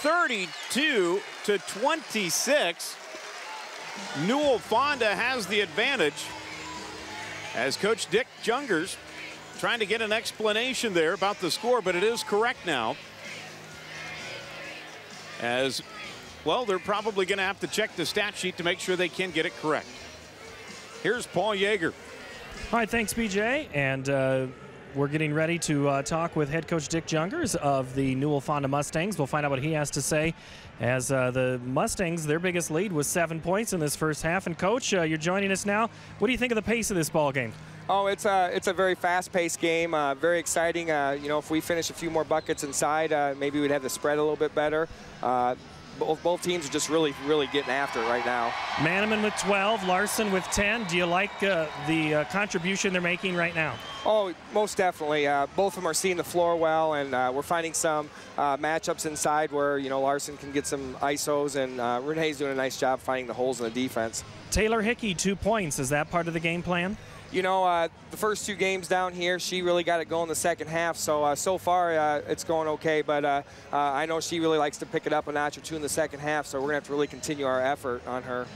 thirty-two to twenty-six. Newell-Fonda has the advantage, as Coach Dick Jungers trying to get an explanation there about the score, but it is correct now. As well, they're probably going to have to check the stat sheet to make sure they can get it correct. Here's Paul Yeager. All right, thanks, B J. And uh, we're getting ready to uh, talk with head coach Dick Jungers of the Newell-Fonda Mustangs. We'll find out what he has to say, as uh, the Mustangs, their biggest lead was seven points in this first half. And Coach, uh, you're joining us now. What do you think of the pace of this ball game? Oh, it's a, it's a very fast-paced game, uh, very exciting. Uh, you know, if we finish a few more buckets inside, uh, maybe we'd have the spread a little bit better. Uh, both, both teams are just really, really getting after it right now. Maneman with twelve, Larson with ten. Do you like uh, the uh, contribution they're making right now? Oh, most definitely. Uh, both of them are seeing the floor well, and uh, we're finding some uh, matchups inside where, you know, Larson can get some I S Os, and uh, Renee's doing a nice job finding the holes in the defense. Taylor Hickey, two points. Is that part of the game plan? You know, uh, the first two games down here, she really got it going the second half. So, uh, so far, uh, it's going okay. But uh, uh, I know she really likes to pick it up a notch or two in the second half. So we're going to have to really continue our effort on her.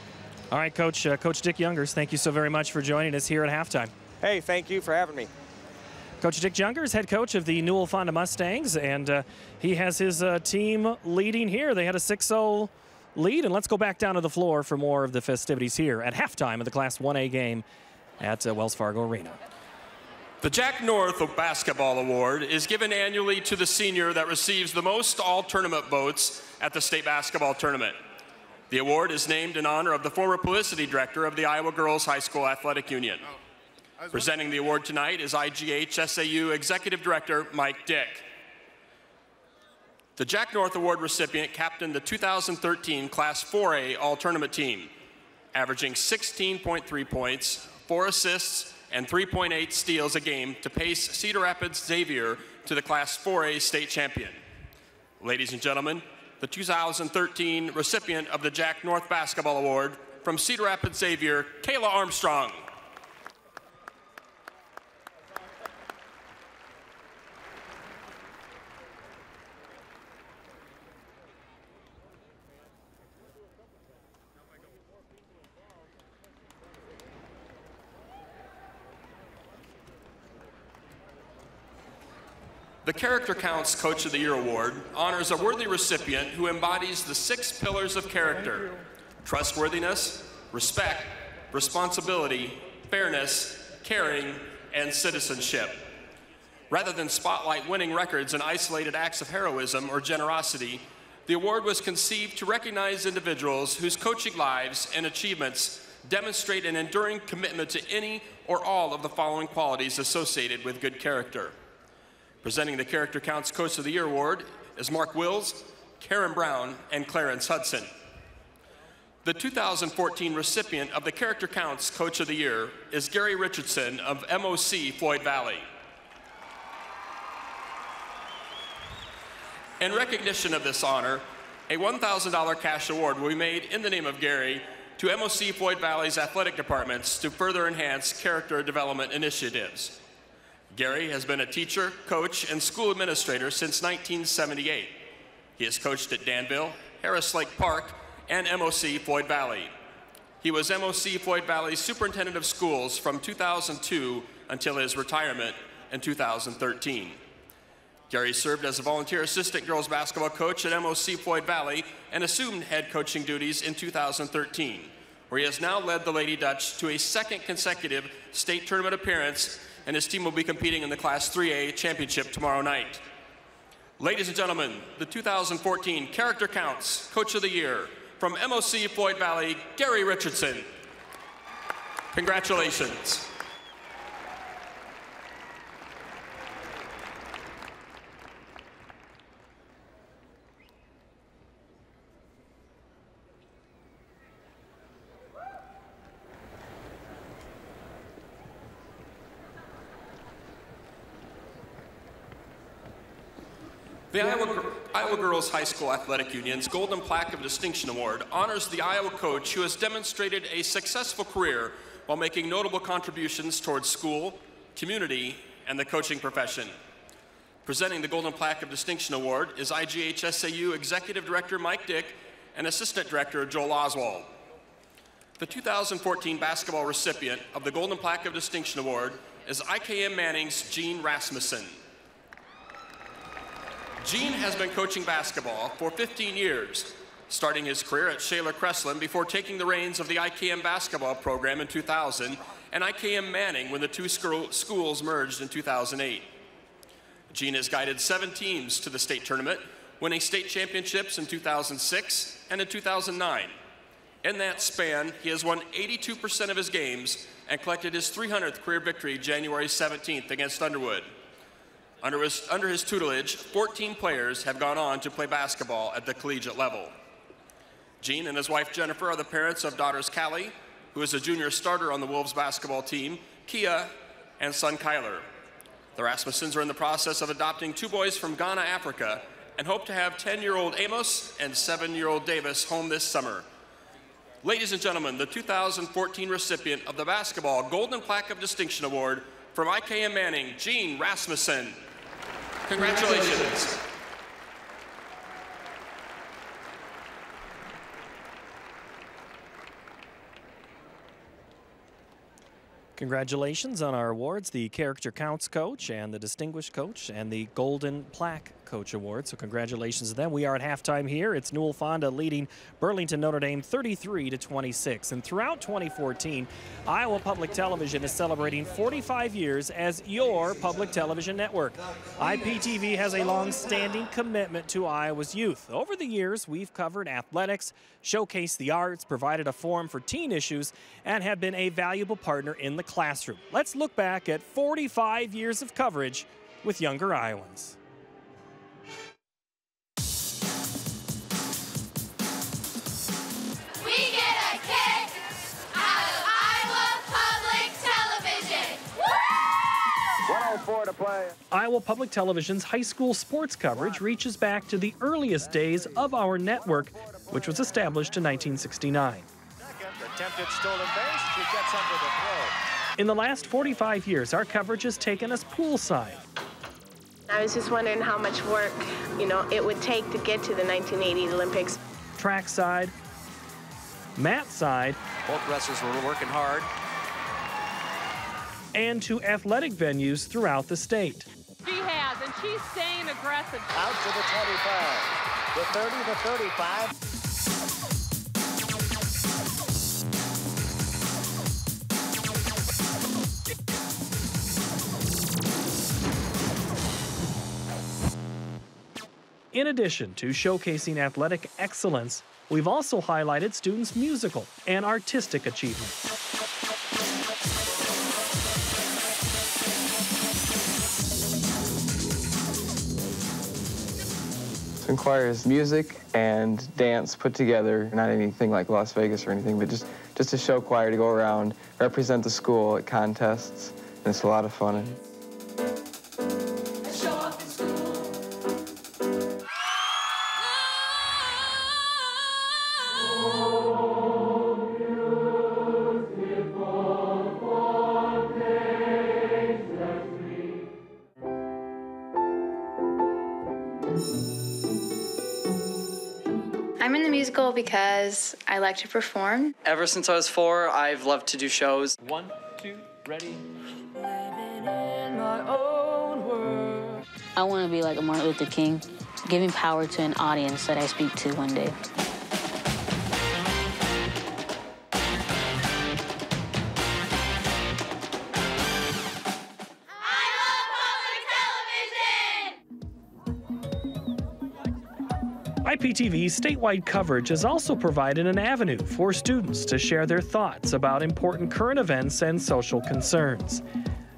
All right, Coach. Uh, Coach Dick Jungers, thank you so very much for joining us here at halftime. Hey, thank you for having me. Coach Dick Jungers, head coach of the Newell-Fonda Mustangs. And uh, he has his uh, team leading here. They had a six oh lead. And let's go back down to the floor for more of the festivities here at halftime of the Class one A game at uh, Wells Fargo Arena. The Jack North Basketball Award is given annually to the senior that receives the most all-tournament votes at the state basketball tournament. The award is named in honor of the former publicity director of the Iowa Girls High School Athletic Union. Oh, presenting the award tonight is I G H S A U Executive Director Mike Dick. The Jack North Award recipient captained the two thousand thirteen Class four A all-tournament team, averaging sixteen point three points, four assists, and three point eight steals a game to pace Cedar Rapids Xavier to the Class four A state champion. Ladies and gentlemen, the two thousand thirteen recipient of the Jack North Basketball Award from Cedar Rapids Xavier, Kayla Armstrong. The Character Counts Coach of the Year Award honors a worthy recipient who embodies the six pillars of character: trustworthiness, respect, responsibility, fairness, caring, and citizenship. Rather than spotlight winning records and isolated acts of heroism or generosity, the award was conceived to recognize individuals whose coaching lives and achievements demonstrate an enduring commitment to any or all of the following qualities associated with good character. Presenting the Character Counts Coach of the Year Award is Mark Wills, Karen Brown, and Clarence Hudson. The two thousand fourteen recipient of the Character Counts Coach of the Year is Gary Richardson of M O C Floyd Valley. In recognition of this honor, a one thousand dollar cash award will be made in the name of Gary to M O C Floyd Valley's athletic departments to further enhance character development initiatives. Gary has been a teacher, coach, and school administrator since nineteen seventy-eight. He has coached at Danville, Harris Lake Park, and M O C Floyd Valley. He was M O C Floyd Valley's superintendent of schools from two thousand two until his retirement in two thousand thirteen. Gary served as a volunteer assistant girls basketball coach at M O C Floyd Valley and assumed head coaching duties in two thousand thirteen, where he has now led the Lady Dutch to a second consecutive state tournament appearance, and his team will be competing in the Class three A championship tomorrow night. Ladies and gentlemen, the two thousand fourteen Character Counts Coach of the Year from M O C Floyd Valley, Gary Richardson. Congratulations. The Iowa, Iowa Girls High School Athletic Union's Golden Plaque of Distinction Award honors the Iowa coach who has demonstrated a successful career while making notable contributions towards school, community, and the coaching profession. Presenting the Golden Plaque of Distinction Award is I G H S A U Executive Director Mike Dick and Assistant Director Joel Oswald. The two thousand fourteen basketball recipient of the Golden Plaque of Distinction Award is I K M Manning's Jean Rasmussen. Jean has been coaching basketball for fifteen years, starting his career at Shaler Creslin before taking the reins of the I K M basketball program in two thousand and I K M Manning when the two schools merged in two thousand eight. Jean has guided seven teams to the state tournament, winning state championships in two thousand six and in two thousand nine. In that span, he has won eighty-two percent of his games and collected his three hundredth career victory January seventeenth against Underwood. Under his, under his tutelage, fourteen players have gone on to play basketball at the collegiate level. Jean and his wife Jennifer are the parents of daughters Callie, who is a junior starter on the Wolves basketball team, Kia, and son Kyler. The Rasmussens are in the process of adopting two boys from Ghana, Africa, and hope to have ten-year-old Amos and seven-year-old Davis home this summer. Ladies and gentlemen, the two thousand fourteen recipient of the Basketball Golden Plaque of Distinction Award from I K M Manning, Jean Rasmussen. Congratulations. Congratulations. Congratulations on our awards, the Character Counts Coach and the Distinguished Coach and the Golden Plaque Coach Award. So congratulations to them. We are at halftime here. It's Newell-Fonda leading Burlington Notre Dame thirty-three to twenty-six. And throughout twenty fourteen, Iowa Public Television is celebrating forty-five years as your public television network. I P T V has a long-standing commitment to Iowa's youth. Over the years, we've covered athletics, showcased the arts, provided a forum for teen issues, and have been a valuable partner in the classroom. Let's look back at forty-five years of coverage with younger Iowans. We get a kick out of Iowa Public Television. one oh four to play. Iowa Public Television's high school sports coverage reaches back to the earliest days of our network, which was established in nineteen sixty-nine. Attempted stolen base, she gets under the throw. In the last forty-five years, our coverage has taken us poolside. I was just wondering how much work, you know, it would take to get to the nineteen eighty Olympics. Track side, mat side. Both wrestlers were working hard. And to athletic venues throughout the state. She has, and she's staying aggressive. Out to the twenty-five, the thirty, the thirty-five. In addition to showcasing athletic excellence, we've also highlighted students' musical and artistic achievements. It requires music and dance put together, not anything like Las Vegas or anything, but just, just a show choir to go around, represent the school at contests, and it's a lot of fun. Because I like to perform. Ever since I was four, I've loved to do shows. One, two, ready. Living in my own world. I want to be like a Martin Luther King, giving power to an audience that I speak to one day. I P T V's statewide coverage has also provided an avenue for students to share their thoughts about important current events and social concerns.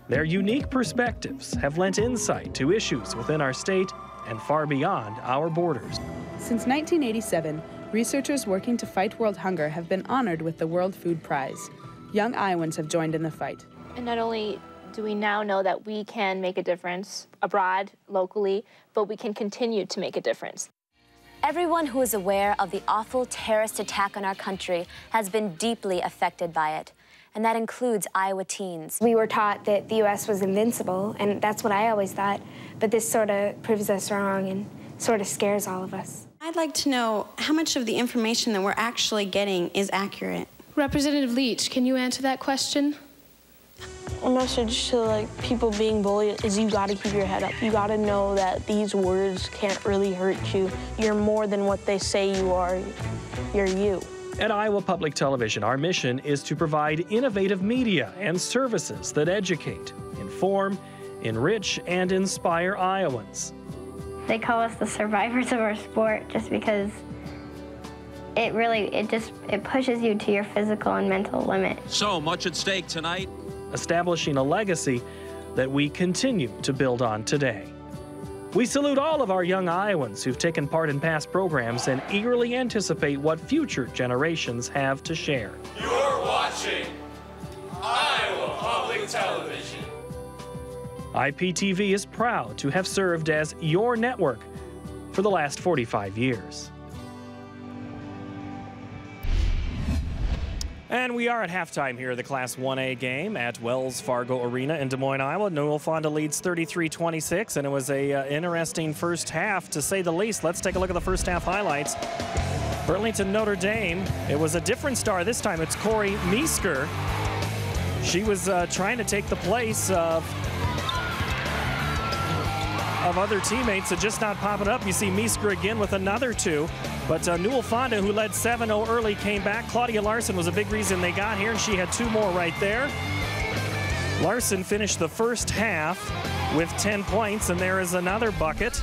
Their unique perspectives have lent insight to issues within our state and far beyond our borders. Since nineteen eighty-seven, researchers working to fight world hunger have been honored with the World Food Prize. Young Iowans have joined in the fight. And not only do we now know that we can make a difference abroad, locally, but we can continue to make a difference. Everyone who is aware of the awful terrorist attack on our country has been deeply affected by it, and that includes Iowa teens. We were taught that the U S was invincible, and that's what I always thought, but this sort of proves us wrong and sort of scares all of us. I'd like to know how much of the information that we're actually getting is accurate. Representative Leach, can you answer that question? A message to, like, people being bullied is you gotta keep your head up. You gotta know that these words can't really hurt you. You're more than what they say you are. You're you. At Iowa Public Television, our mission is to provide innovative media and services that educate, inform, enrich, and inspire Iowans. They call us the survivors of our sport just because it really, it just, it pushes you to your physical and mental limit. So much at stake tonight. Establishing a legacy that we continue to build on today. We salute all of our young Iowans who've taken part in past programs and eagerly anticipate what future generations have to share. You're watching Iowa Public Television. I P T V is proud to have served as your network for the last forty-five years. And we are at halftime here at the Class one A game at Wells Fargo Arena in Des Moines, Iowa. Newell-Fonda leads thirty-three twenty-six, and it was an uh, interesting first half, to say the least. Let's take a look at the first half highlights. Burlington Notre Dame, it was a different star this time. It's Corey Mesker. She was uh, trying to take the place of, of other teammates, so just not popping up. You see Mesker again with another two. But uh, Newell-Fonda, who led seven oh early, came back. Claudia Larson was a big reason they got here, and she had two more right there. Larson finished the first half with ten points, and there is another bucket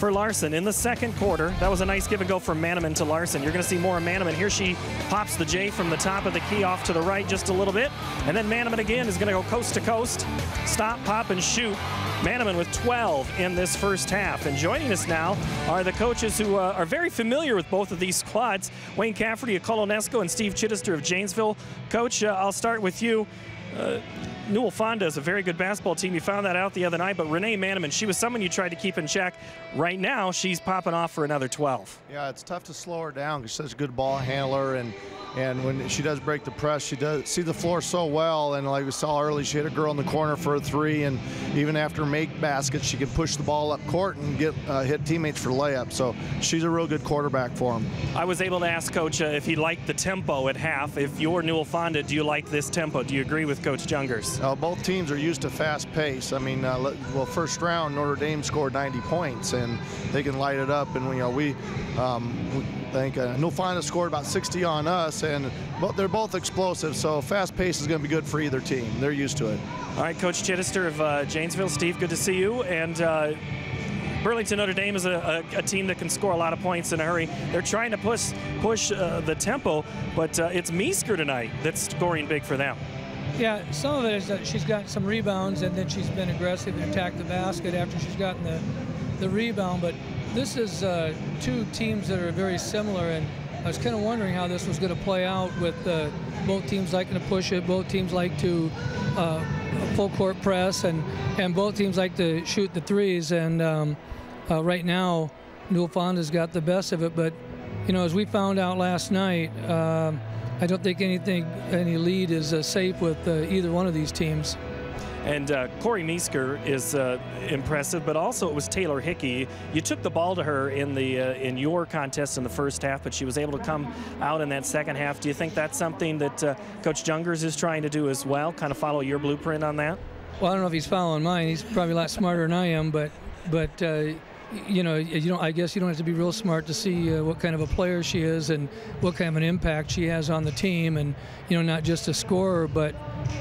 for Larson in the second quarter. That was a nice give and go from Maneman to Larson. You're going to see more of Maneman. Here she pops the J from the top of the key off to the right just a little bit. And then Maneman again is going to go coast to coast, stop, pop, and shoot. Maneman with twelve in this first half. And joining us now are the coaches who uh, are very familiar with both of these squads, Wayne Cafferty of Colo-Nesco and Steve Chittister of Janesville. Coach, uh, I'll start with you. Uh, Newell-Fonda is a very good basketball team. You found that out the other night, but Renee Maneman, she was someone you tried to keep in check. Right now, she's popping off for another twelve. Yeah, it's tough to slow her down because she's such a good ball handler, and and when she does break the press, she does see the floor so well, and like we saw early, she hit a girl in the corner for a three, and even after make baskets, she can push the ball up court and get uh, hit teammates for layup, so she's a real good quarterback for him. I was able to ask Coach uh, if he liked the tempo at half. If you're Newell-Fonda, do you like this tempo? Do you agree with Coach Jungers? Uh, both teams are used to fast pace. I mean, uh, well, first round, Notre Dame scored ninety points, and they can light it up, and you know, we, um, we think uh, Newell-Fonda scored about sixty on us, and both, they're both explosive, so fast pace is going to be good for either team. They're used to it. All right, Coach Chittister of uh, Janesville. Steve, good to see you. And uh, Burlington Notre Dame is a, a, a team that can score a lot of points in a hurry. They're trying to push, push uh, the tempo, but uh, it's Meesker tonight that's scoring big for them. Yeah, some of it is that she's got some rebounds, and then she's been aggressive and attacked the basket after she's gotten the, the rebound. But this is uh, two teams that are very similar, and I was kind of wondering how this was going to play out with uh, both teams liking to push it, both teams like to uh, full court press, and, and both teams like to shoot the threes. And um, uh, right now, Newell-Fonda's got the best of it. But, you know, as we found out last night, uh, I don't think anything, any lead is uh, safe with uh, either one of these teams. And uh, Corey Mesker is uh, impressive, but also it was Taylor Hickey. You took the ball to her in the uh, in your contest in the first half, but she was able to come out in that second half. Do you think that's something that uh, Coach Jungers is trying to do as well, kind of follow your blueprint on that? Well, I don't know if he's following mine. He's probably a lot smarter than I am, but but uh, you know, you don't, I guess you don't have to be real smart to see uh, what kind of a player she is and what kind of an impact she has on the team, and you know, not just a scorer, but.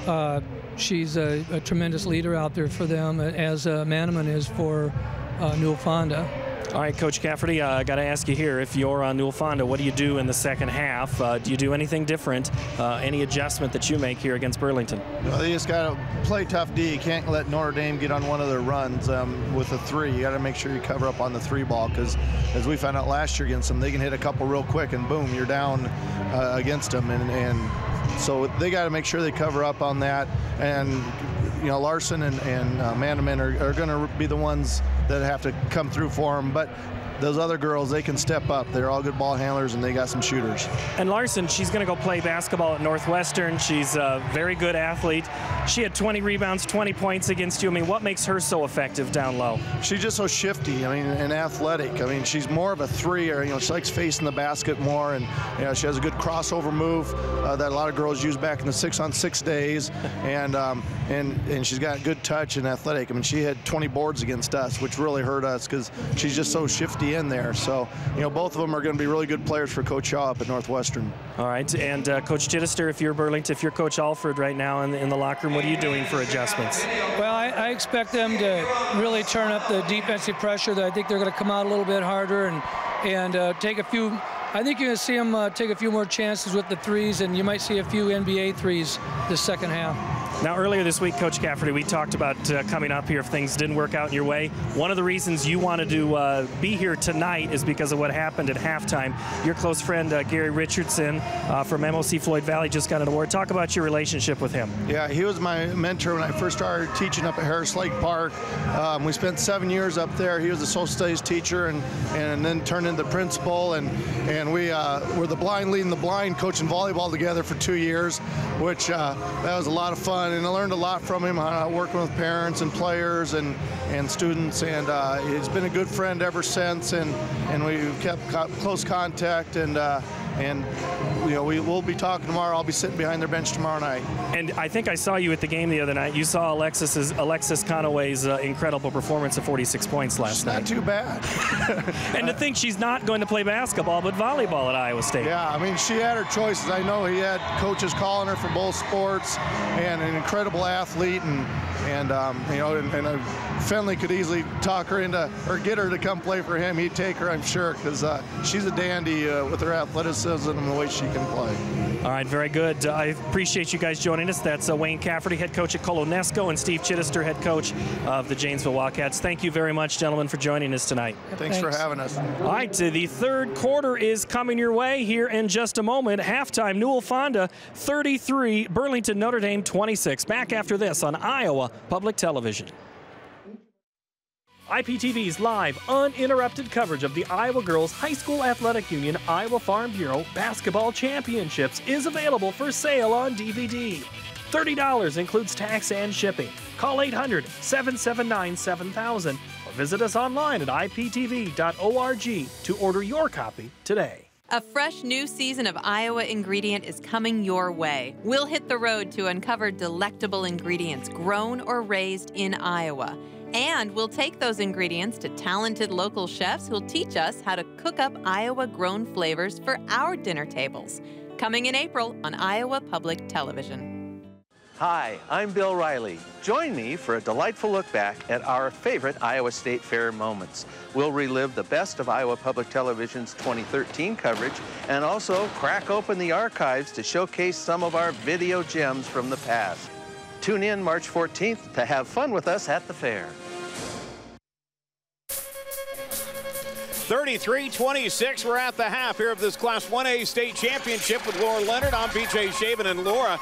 Uh, She's a, a tremendous leader out there for them, as uh, Maneman is for uh, Newell-Fonda. All right, Coach Cafferty, uh, I got to ask you here, if you're on Newell-Fonda, what do you do in the second half? Uh, do you do anything different, uh, any adjustment that you make here against Burlington? Well, they just got to play tough D. You can't let Notre Dame get on one of their runs um, with a three. You got to make sure you cover up on the three ball, because as we found out last year against them, they can hit a couple real quick, and boom, you're down uh, against them. And, and So they got to make sure they cover up on that, and you know, Larson and, and uh, Maneman are, are going to be the ones that have to come through for them. But those other girls, they can step up. They're all good ball handlers, and they got some shooters. And Larson, she's going to go play basketball at Northwestern. She's a very good athlete. She had twenty rebounds, twenty points against you. I mean, what makes her so effective down low? She's just so shifty, I mean, and athletic. I mean, she's more of a three-er. You know, she likes facing the basket more, and you know, she has a good crossover move uh, that a lot of girls use back in the six-on-six days. and um, and and she's got good touch and athletic. I mean, she had twenty boards against us, which really hurt us because she's just so shifty in there. So, you know, both of them are going to be really good players for Coach Shaw up at Northwestern. All right. And uh, Coach Chittister, if you're Burlington, if you're Coach Alfred right now in the, in the locker room, what are you doing for adjustments? Well, I, I expect them to really turn up the defensive pressure. That I think they're going to come out a little bit harder and, and uh, take a few. I think you're going to see them uh, take a few more chances with the threes, and you might see a few N B A threes this second half. Now, earlier this week, Coach Cafferty, we talked about uh, coming up here if things didn't work out in your way. One of the reasons you wanted to uh, be here tonight is because of what happened at halftime. Your close friend, uh, Gary Richardson uh, from M O C Floyd Valley, just got an award. Talk about your relationship with him. Yeah, he was my mentor when I first started teaching up at Harris Lake Park. Um, we spent seven years up there. He was a social studies teacher and, and then turned into principal. And, and we uh, were the blind leading the blind, coaching volleyball together for two years, which uh, that was a lot of fun. And I learned a lot from him, uh, working with parents and players and, and students, and uh, he's been a good friend ever since, and, and we've kept co close contact, and uh, and you know, we will be talking tomorrow. I'll be sitting behind their bench tomorrow night. And I think I saw you at the game the other night. You saw Alexis's, Alexis Conaway's uh, incredible performance of forty-six points last she's night. Not too bad. And to think she's not going to play basketball but volleyball at Iowa State. Yeah, I mean, she had her choices. I know he had coaches calling her for both sports, and an incredible athlete, and and um, you know, and, and uh, Finley could easily talk her into or get her to come play for him. He'd take her, I'm sure, because uh, she's a dandy uh, with her athleticism and the way she can play. All right, very good. Uh, I appreciate you guys joining us. That's uh, Wayne Cafferty, head coach at Colo-Nesco, and Steve Chittister, head coach of the Janesville Wildcats. Thank you very much, gentlemen, for joining us tonight. Thanks, Thanks. for having us. All right, the third quarter is coming your way here in just a moment. Halftime, Newell-Fonda thirty-three, Burlington Notre Dame twenty-six. Back after this on Iowa Public Television. I P T V's live, uninterrupted coverage of the Iowa Girls High School Athletic Union Iowa Farm Bureau Basketball Championships is available for sale on D V D. thirty dollars includes tax and shipping. Call eight hundred, seven seven nine, seven thousand or visit us online at I P T V dot org to order your copy today. A fresh new season of Iowa Ingredient is coming your way. We'll hit the road to uncover delectable ingredients grown or raised in Iowa. And we'll take those ingredients to talented local chefs who'll teach us how to cook up Iowa-grown flavors for our dinner tables. Coming in April on Iowa Public Television. Hi, I'm Bill Riley. Join me for a delightful look back at our favorite Iowa State Fair moments. We'll relive the best of Iowa Public Television's twenty thirteen coverage and also crack open the archives to showcase some of our video gems from the past. Tune in March fourteenth to have fun with us at the fair. thirty-three twenty-six, we're at the half here of this Class one A state championship with Laura Leonard. I'm B J Shaben, and Laura,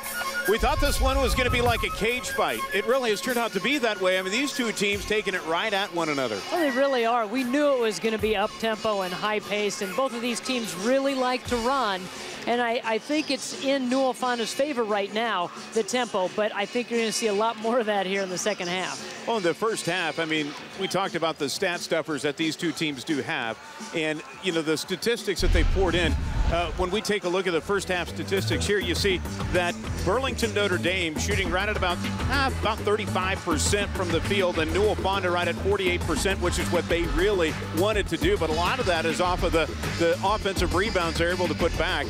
we thought this one was going to be like a cage fight. It really has turned out to be that way. I mean, these two teams taking it right at one another. Well, they really are. We knew it was going to be up-tempo and high-paced, and both of these teams really like to run. And I, I think it's in Newell-Fonda's favor right now, the tempo, but I think you're going to see a lot more of that here in the second half. Well, in the first half, I mean, we talked about the stat stuffers that these two teams do have, and, you know, the statistics that they poured in. Uh, when we take a look at the first half statistics here, you see that Burlington Notre Dame shooting right at about, ah, about thirty-five percent from the field, and Newell-Fonda right at forty-eight percent, which is what they really wanted to do, but a lot of that is off of the, the offensive rebounds they're able to put back.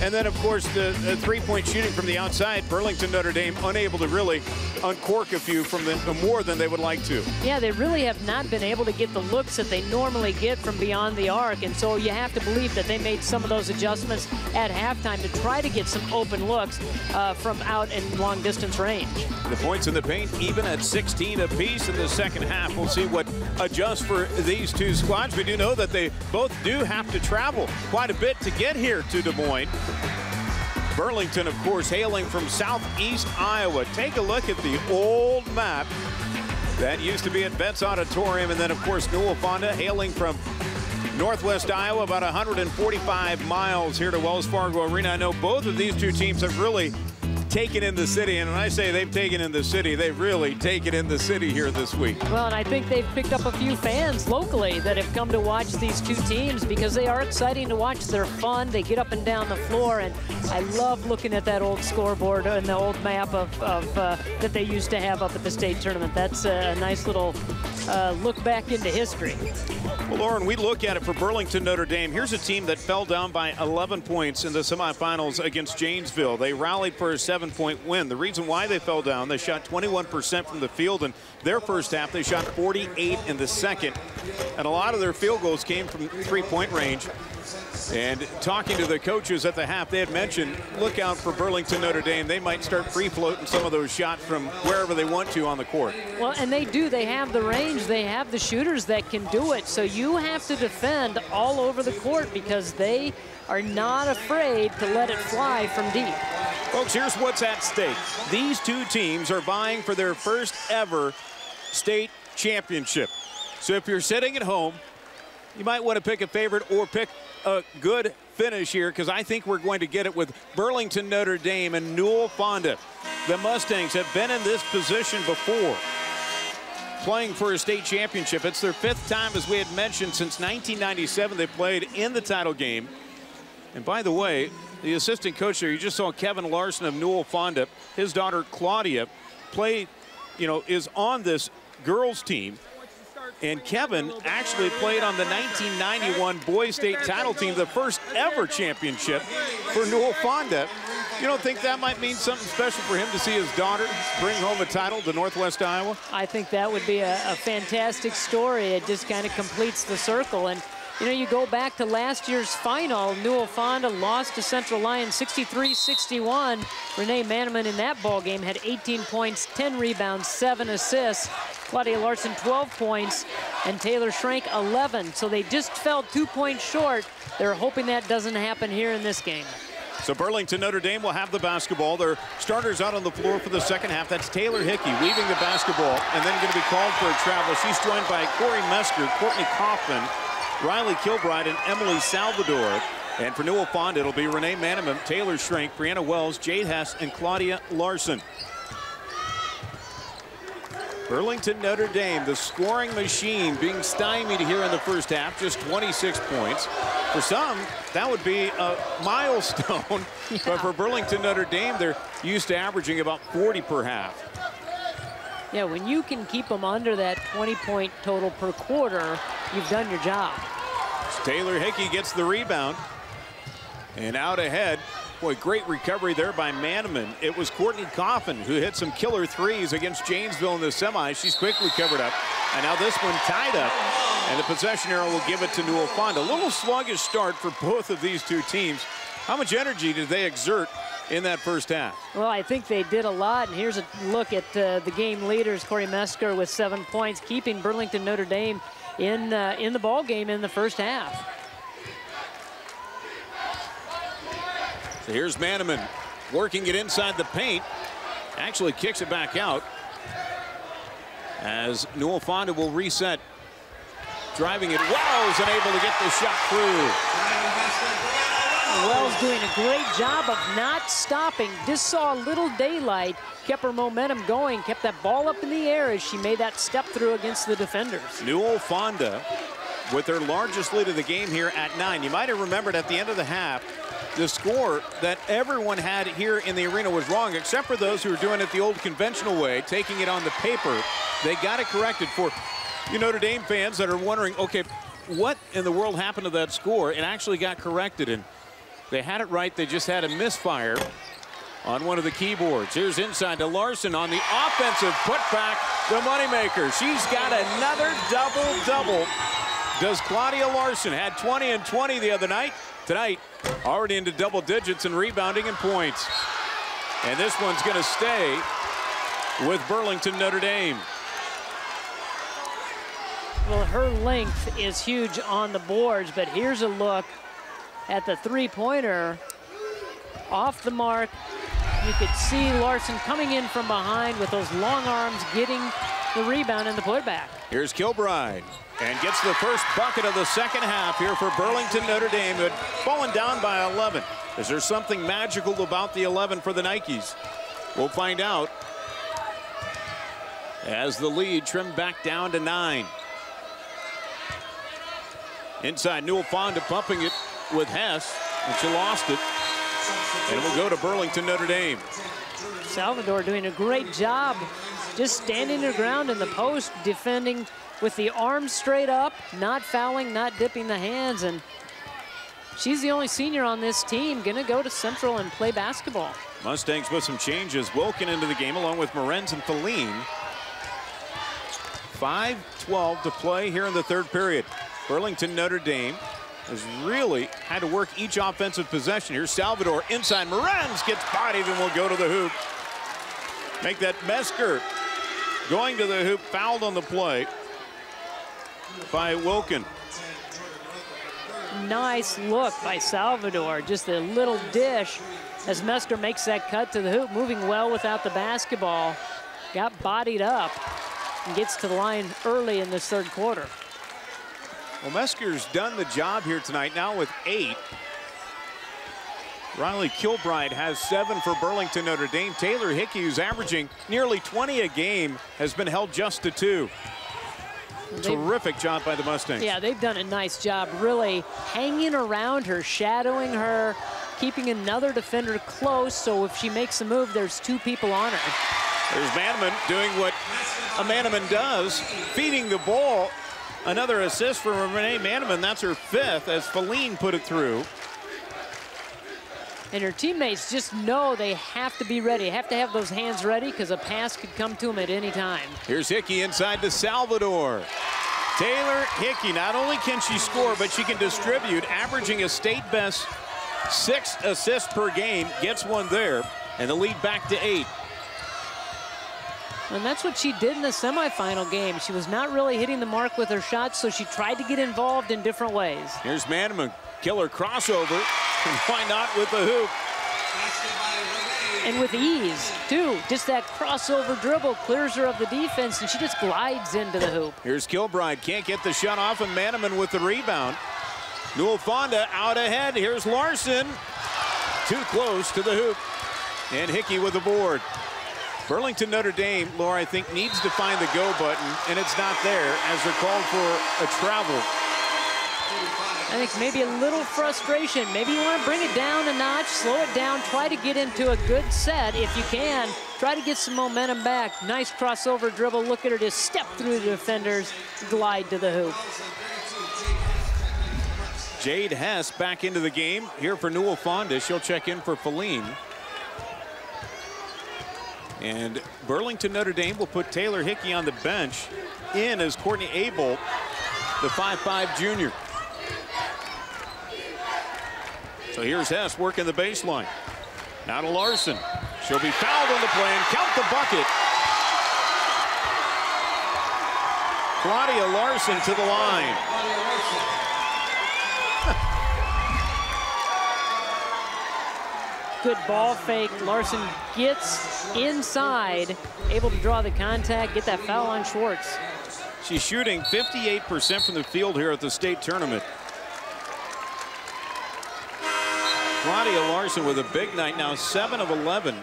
And then, of course, the, the three-point shooting from the outside, Burlington Notre Dame unable to really uncork a few from the, more than they would like to. Yeah, they really have not been able to get the looks that they normally get from beyond the arc, and so you have to believe that they made some of those adjustments at halftime to try to get some open looks uh, from out and long-distance range. The points in the paint even at sixteen apiece in the second half. We'll see what adjusts for these two squads. We do know that they both do have to travel quite a bit to get here to Des Moines. Burlington, of course, hailing from southeast Iowa. Take a look at the old map. That used to be at Betts Auditorium. And then, of course, Newell-Fonda hailing from northwest Iowa, about one hundred forty-five miles here to Wells Fargo Arena. I know both of these two teams have really taken in the city, and when I say they've taken in the city, they've really taken in the city here this week. Well, and I think they've picked up a few fans locally that have come to watch these two teams because they are exciting to watch. They're fun. They get up and down the floor, and I love looking at that old scoreboard and the old map of, of uh, that they used to have up at the state tournament. That's a nice little uh, look back into history. Well, Lauren, we look at it for Burlington Notre Dame. Here's a team that fell down by eleven points in the semifinals against Janesville. They rallied for a seven point win. The reason why they fell down, they shot twenty-one percent from the field in their first half. They shot forty-eight in the second. And a lot of their field goals came from three-point range. And talking to the coaches at the half, they had mentioned, look out for Burlington Notre Dame. They might start free-floating some of those shots from wherever they want to on the court. Well, and they do. They have the range. They have the shooters that can do it. So you have to defend all over the court because they are not afraid to let it fly from deep. Folks, here's what's at stake. These two teams are vying for their first ever state championship. So if you're sitting at home, you might want to pick a favorite or pick a good finish here, because I think we're going to get it with Burlington Notre Dame and Newell-Fonda. The Mustangs have been in this position before, playing for a state championship. It's their fifth time, as we had mentioned, since nineteen ninety-seven. They played in the title game. And by the way, the assistant coach there, you just saw Kevin Larson of Newell-Fonda. His daughter, Claudia, played, you know, is on this girls' team. And Kevin actually played on the nineteen ninety-one boys' state title team, the first ever championship for Newell-Fonda. You don't think that might mean something special for him to see his daughter bring home a title to Northwest Iowa? I think that would be a, a fantastic story. It just kind of completes the circle. And you know, you go back to last year's final, Newell-Fonda lost to Central Lion sixty-three sixty-one. Renee Maneman in that ball game had eighteen points, ten rebounds, seven assists. Claudia Larson, twelve points, and Taylor Schrank, eleven. So they just fell two points short. They're hoping that doesn't happen here in this game. So Burlington Notre Dame will have the basketball. Their starters out on the floor for the second half. That's Taylor Hickey weaving the basketball and then going to be called for a travel. She's joined by Corey Mesker, Courtney Coffin, Riley Kilbride, and Emily Salvador. And for Newell-Fonda, it'll be Renee Maneman, Taylor Schrank, Brianna Wells, Jade Hess, and Claudia Larson. Burlington Notre Dame, the scoring machine, being stymied here in the first half, just twenty-six points. For some, that would be a milestone. Yeah. But for Burlington Notre Dame, they're used to averaging about forty per half. Yeah, when you can keep them under that twenty-point total per quarter, you've done your job. Taylor Hickey gets the rebound. And out ahead, boy, great recovery there by Maneman. It was Courtney Coffin who hit some killer threes against Janesville in the semis. She's quickly covered up. And now this one tied up. And the possession arrow will give it to Newell-Fonda. A little sluggish start for both of these two teams. How much energy did they exert in that first half? Well, I think they did a lot, and here's a look at uh, the game leaders. Corey Mesker with seven points, keeping Burlington Notre Dame in uh, in the ball game in the first half. So here's Maneman working it inside the paint. Actually kicks it back out as Newell-Fonda will reset. Driving it, Wells unable to get the shot through. Wells doing a great job of not stopping. Just saw a little daylight, kept her momentum going, kept that ball up in the air as she made that step through against the defenders. Newell-Fonda with their largest lead of the game here at nine. You might have remembered at the end of the half, the score that everyone had here in the arena was wrong, except for those who were doing it the old conventional way, taking it on the paper. They got it corrected. For you Notre Dame fans that are wondering, okay, what in the world happened to that score? It actually got corrected, and they had it right. They just had a misfire on one of the keyboards. Here's inside to Larson on the offensive putback, the moneymaker. She's got another double-double. Does Claudia Larson. Had twenty and twenty the other night. Tonight, already into double digits in rebounding and points. And this one's going to stay with Burlington Notre Dame. Well, her length is huge on the boards, but here's a look at the three-pointer off the mark. You could see Larson coming in from behind with those long arms, getting the rebound and the putback. Here's Kilbride, and gets the first bucket of the second half here for Burlington Notre Dame, who had fallen down by eleven. Is there something magical about the eleven for the Nikes? We'll find out as the lead trimmed back down to nine. Inside, Newell-Fonda pumping it with Hess, and she lost it. And it will go to Burlington Notre Dame. Salvador doing a great job just standing her ground in the post, defending with the arms straight up, not fouling, not dipping the hands. And she's the only senior on this team going to go to Central and play basketball. Mustangs with some changes. Wilkin into the game along with Morenz and Feline. five twelve to play here in the third period. Burlington Notre Dame has really had to work each offensive possession. Here's Salvador inside. Morenz gets bodied and will go to the hoop. Make that Mesker going to the hoop, fouled on the play by Wilkin. Nice look by Salvador. Just a little dish as Mesker makes that cut to the hoop, moving well without the basketball. Got bodied up and gets to the line early in this third quarter. Well, Mesker's done the job here tonight, now with eight. Riley Kilbride has seven for Burlington Notre Dame. Taylor Hickey, who's averaging nearly twenty a game, has been held just to two. They've, Terrific job by the Mustangs. Yeah, they've done a nice job really hanging around her, shadowing her, keeping another defender close, so if she makes a move, there's two people on her. There's Maneman doing what a Maneman does, feeding the ball. Another assist for Renee Maneman. That's her fifth as Feline put it through. And her teammates just know they have to be ready, have to have those hands ready, because a pass could come to them at any time. Here's Hickey inside to Salvador. Taylor Hickey, not only can she score, but she can distribute, averaging a state best six assists per game. Gets one there, and the lead back to eight. And that's what she did in the semifinal game. She was not really hitting the mark with her shots, so she tried to get involved in different ways. Here's Maneman, killer crossover, and why not with the hoop? And with ease, too. Just that crossover dribble clears her of the defense, and she just glides into the hoop. Here's Kilbride, can't get the shot off, and Maneman with the rebound. Newell-Fonda out ahead. Here's Larson, too close to the hoop. And Hickey with the board. Burlington Notre Dame, Laura, I think, needs to find the go button, and it's not there as they're called for a travel. I think maybe a little frustration. Maybe you want to bring it down a notch, slow it down, try to get into a good set if you can. Try to get some momentum back. Nice crossover dribble. Look at her just step through the defenders, glide to the hoop. Jade Hess back into the game here for Newell-Fonda. She'll check in for Feline. And Burlington Notre Dame will put Taylor Hickey on the bench, in as Courtney Abel, the five five junior. So here's Hess working the baseline. Now to Larson. She'll be fouled on the play and count the bucket. Claudia Larson to the line. Good ball fake. Larson gets inside, able to draw the contact, get that foul on Schwartz. She's shooting fifty-eight percent from the field here at the state tournament. Claudia Larson with a big night now, seven of eleven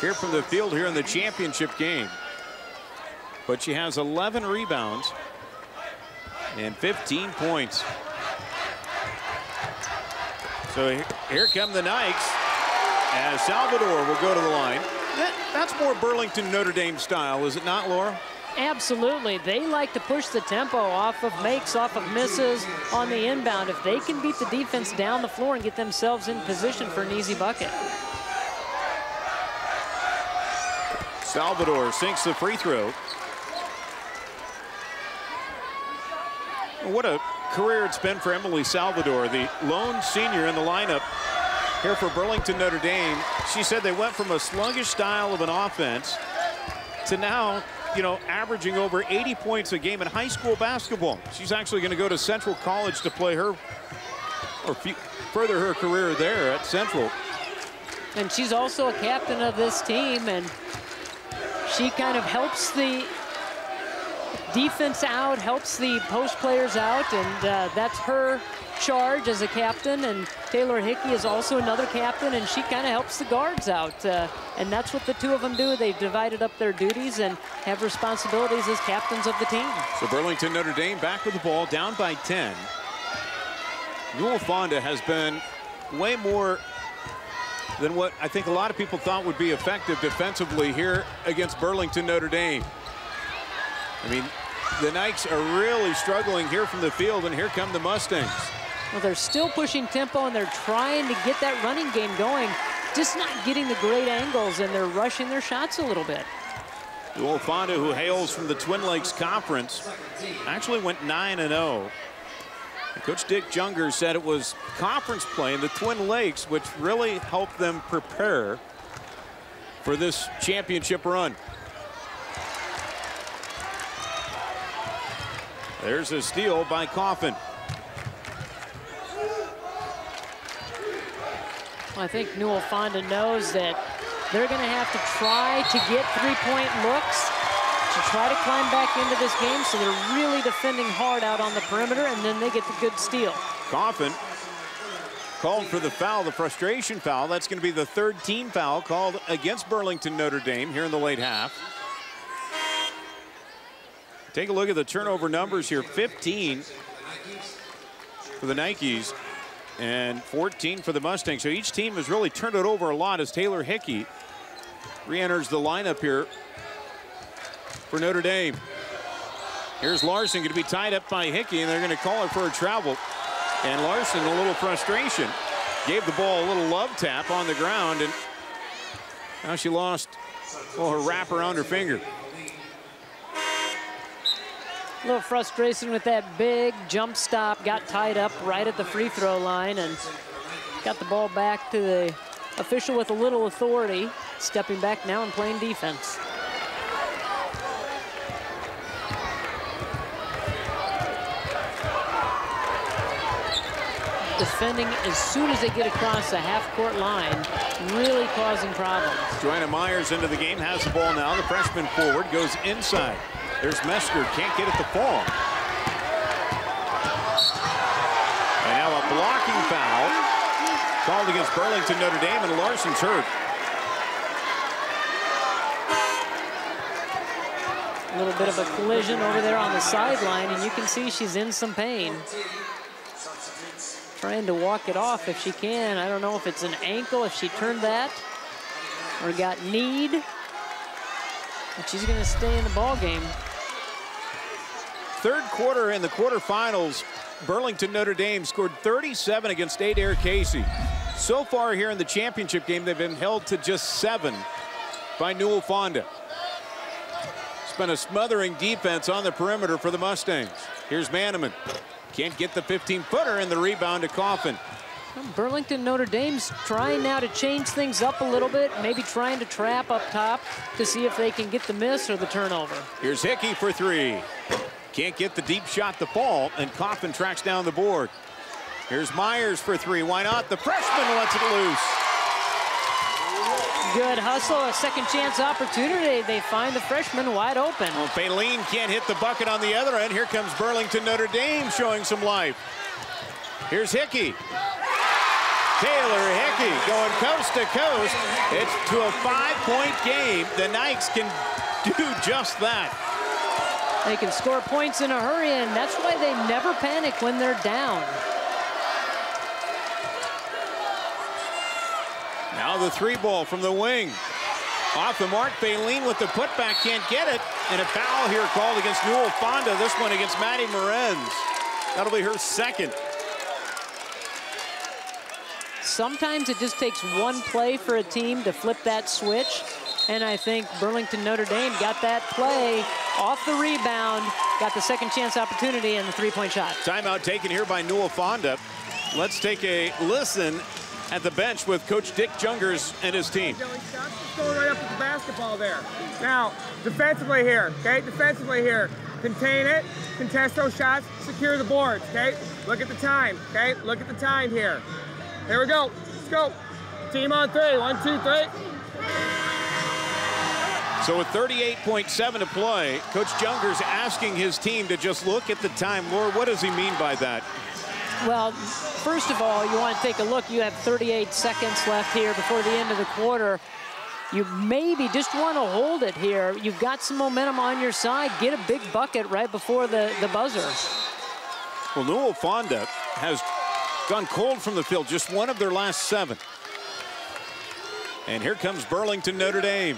here from the field here in the championship game. But she has eleven rebounds and fifteen points. So here come the Nikes as Salvador will go to the line. That, that's more Burlington Notre Dame style, is it not, Laura? Absolutely. They like to push the tempo off of makes, off of misses on the inbound. If they can beat the defense down the floor and get themselves in position for an easy bucket. Salvador sinks the free throw. What a career it's been for Emily Salvador, the lone senior in the lineup here for Burlington Notre Dame. She said they went from a sluggish style of an offense to now, you know, averaging over eighty points a game in high school basketball. She's actually going to go to Central College to play her, or further her career there at Central. and she's also a captain of this team, and she kind of helps the defense out, helps the post players out, and uh, that's her charge as a captain. And Taylor Hickey is also another captain, and she kind of helps the guards out. Uh, and that's what the two of them do. They've divided up their duties and have responsibilities as captains of the team. So Burlington Notre Dame back with the ball, down by ten. Newell-Fonda has been way more than what I think a lot of people thought would be effective defensively here against Burlington Notre Dame. I mean, the Nikes are really struggling here from the field, and here come the Mustangs. Well, they're still pushing tempo, and they're trying to get that running game going, just not getting the great angles, and they're rushing their shots a little bit. Newell-Fonda, who hails from the Twin Lakes Conference, actually went nine and oh. Coach Dick Jungers said it was conference play in the Twin Lakes which really helped them prepare for this championship run. There's a steal by Coffin. I think Newell-Fonda knows that they're going to have to try to get three-point looks, to try to climb back into this game, so they're really defending hard out on the perimeter, and then they get the good steal. Coffin called for the foul, the frustration foul. That's going to be the third team foul called against Burlington Notre Dame here in the late half. Take a look at the turnover numbers here. fifteen for the Nikes and fourteen for the Mustangs. So each team has really turned it over a lot as Taylor Hickey re-enters the lineup here for Notre Dame. Here's Larson, going to be tied up by Hickey, and they're going to call her for a travel. And Larson, a little frustration, gave the ball a little love tap on the ground, and now she lost, well, her wrap around her finger. A little frustration with that big jump stop, got tied up right at the free throw line, and got the ball back to the official with a little authority, stepping back now and playing defense. Defending as soon as they get across the half-court line, really causing problems. Joanna Myers into the game, has the ball now. The freshman forward goes inside. There's Mesker, can't get it to fall. And now a blocking foul called against Burlington Notre Dame, and Larson's hurt. A little bit of a collision over there on the sideline, and you can see she's in some pain. Trying to walk it off if she can. I don't know if it's an ankle, if she turned that, or got kneed. But she's going to stay in the ball game. Third quarter in the quarterfinals, Burlington Notre Dame scored thirty-seven against Adair Casey. So far here in the championship game, they've been held to just seven by Newell-Fonda. It's been a smothering defense on the perimeter for the Mustangs. Here's Maneman. Can't get the fifteen-footer, and the rebound to Coffin. Burlington Notre Dame's trying now to change things up a little bit, maybe trying to trap up top to see if they can get the miss or the turnover. Here's Hickey for three. Can't get the deep shot to fall, and Coffin tracks down the board. Here's Myers for three. Why not? The freshman lets it loose. Good hustle, a second chance opportunity. They find the freshman wide open. Well, Baleen can't hit the bucket on the other end. Here comes Burlington Notre Dame showing some life. Here's Hickey. Taylor Hickey going coast to coast. It's to a five-point game. The Nikes can do just that. They can score points in a hurry, and that's why they never panic when they're down. Now the three ball from the wing. Off the mark, Baleen with the putback, can't get it. And a foul here called against Newell-Fonda. This one against Maddie Morenz. That'll be her second. Sometimes it just takes one play for a team to flip that switch. And I think Burlington Notre Dame got that play off the rebound, got the second chance opportunity and the three-point shot. Timeout taken here by Newell-Fonda. Let's take a listen at the bench with Coach Dick Jungers and his team. Just going right up with the basketball there. Now, defensively here, okay? Defensively here. Contain it, contest those shots, secure the boards, okay? Look at the time, okay? Look at the time here. There we go. Let's go. Team on three. One, two, three. So with thirty-eight point seven to play, Coach Jungers asking his team to just look at the time. Laura, what does he mean by that? Well, first of all, you want to take a look. You have thirty-eight seconds left here before the end of the quarter. You maybe just want to hold it here. You've got some momentum on your side. Get a big bucket right before the, the buzzer. Well, Newell-Fonda has gone cold from the field, just one of their last seven. And here comes Burlington Notre Dame.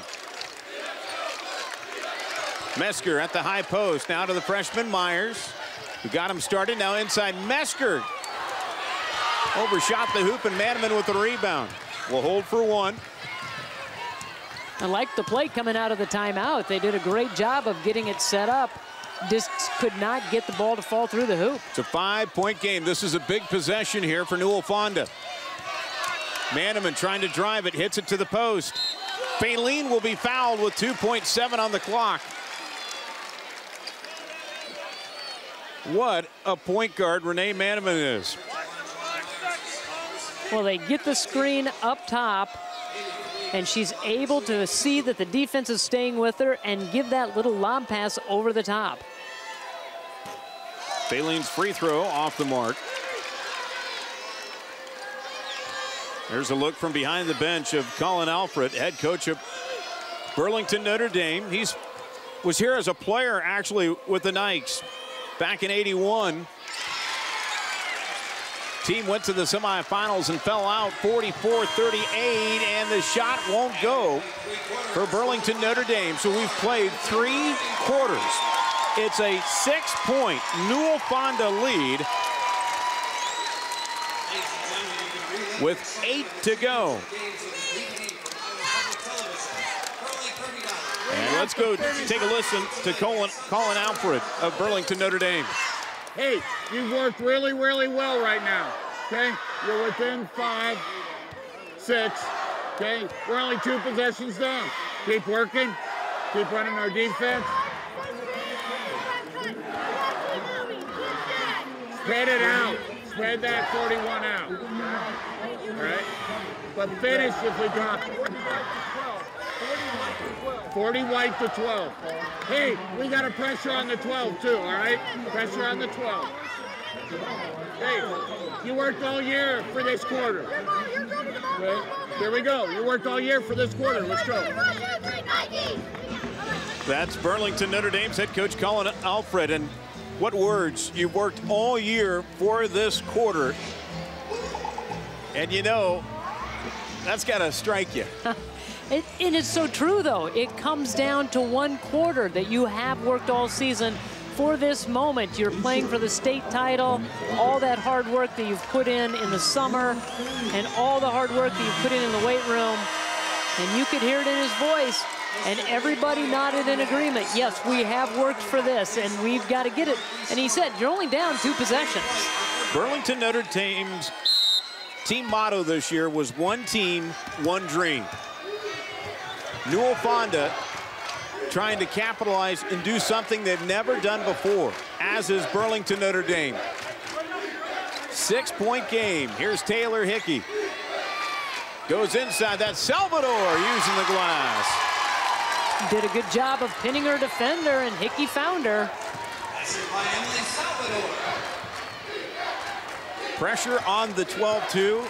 Mesker at the high post, now to the freshman Myers, who got him started. Now inside Mesker. Overshot the hoop, and Maneman with the rebound. Will hold for one. I like the play coming out of the timeout. They did a great job of getting it set up. Just could not get the ball to fall through the hoop. It's a five-point game. This is a big possession here for Newell-Fonda. Maneman trying to drive it, hits it to the post. Baleen will be fouled with two point seven on the clock. What a point guard Renee Maneman is. Well, they get the screen up top, and she's able to see that the defense is staying with her and give that little lob pass over the top. Baleen's free throw off the mark. There's a look from behind the bench of Colin Alfred, head coach of Burlington Notre Dame. He's was here as a player, actually, with the Knights back in eighty-one. Team went to the semifinals and fell out forty-four thirty-eight, and the shot won't go for Burlington Notre Dame. So we've played three quarters. It's a six-point Newell-Fonda lead with eight to go. And let's go take a listen to Colin, Colin Alfred of Burlington Notre Dame. Hey, you've worked really, really well right now, okay? You're within five, six, okay? We're only two possessions down. Keep working, keep running our defense. Spread it out, spread that forty-one out, all right? But finish if we drop it. forty white to twelve. Hey, we got a pressure on the twelve, too, all right? Pressure on the twelve. Hey, you worked all year for this quarter. Okay? Here we go. You worked all year for this quarter. Let's go. That's Burlington Notre Dame's head coach, Colin Alfred. And what words? You worked all year for this quarter. And, you know, that's got to strike you. It, and it's so true, though. It comes down to one quarter that you have worked all season for this moment. You're playing for the state title, all that hard work that you've put in in the summer, and all the hard work that you've put in in the weight room. And you could hear it in his voice, and everybody nodded in agreement. Yes, we have worked for this, and we've got to get it. And he said, you're only down two possessions. Burlington Notre Dame's team motto this year was one team, one dream. Newell-Fonda trying to capitalize and do something they've never done before, as is Burlington Notre Dame. Six-point game. Here's Taylor Hickey. Goes inside. That's Salvador using the glass. Did a good job of pinning her defender, and Hickey found her. Pressure on the twelve two.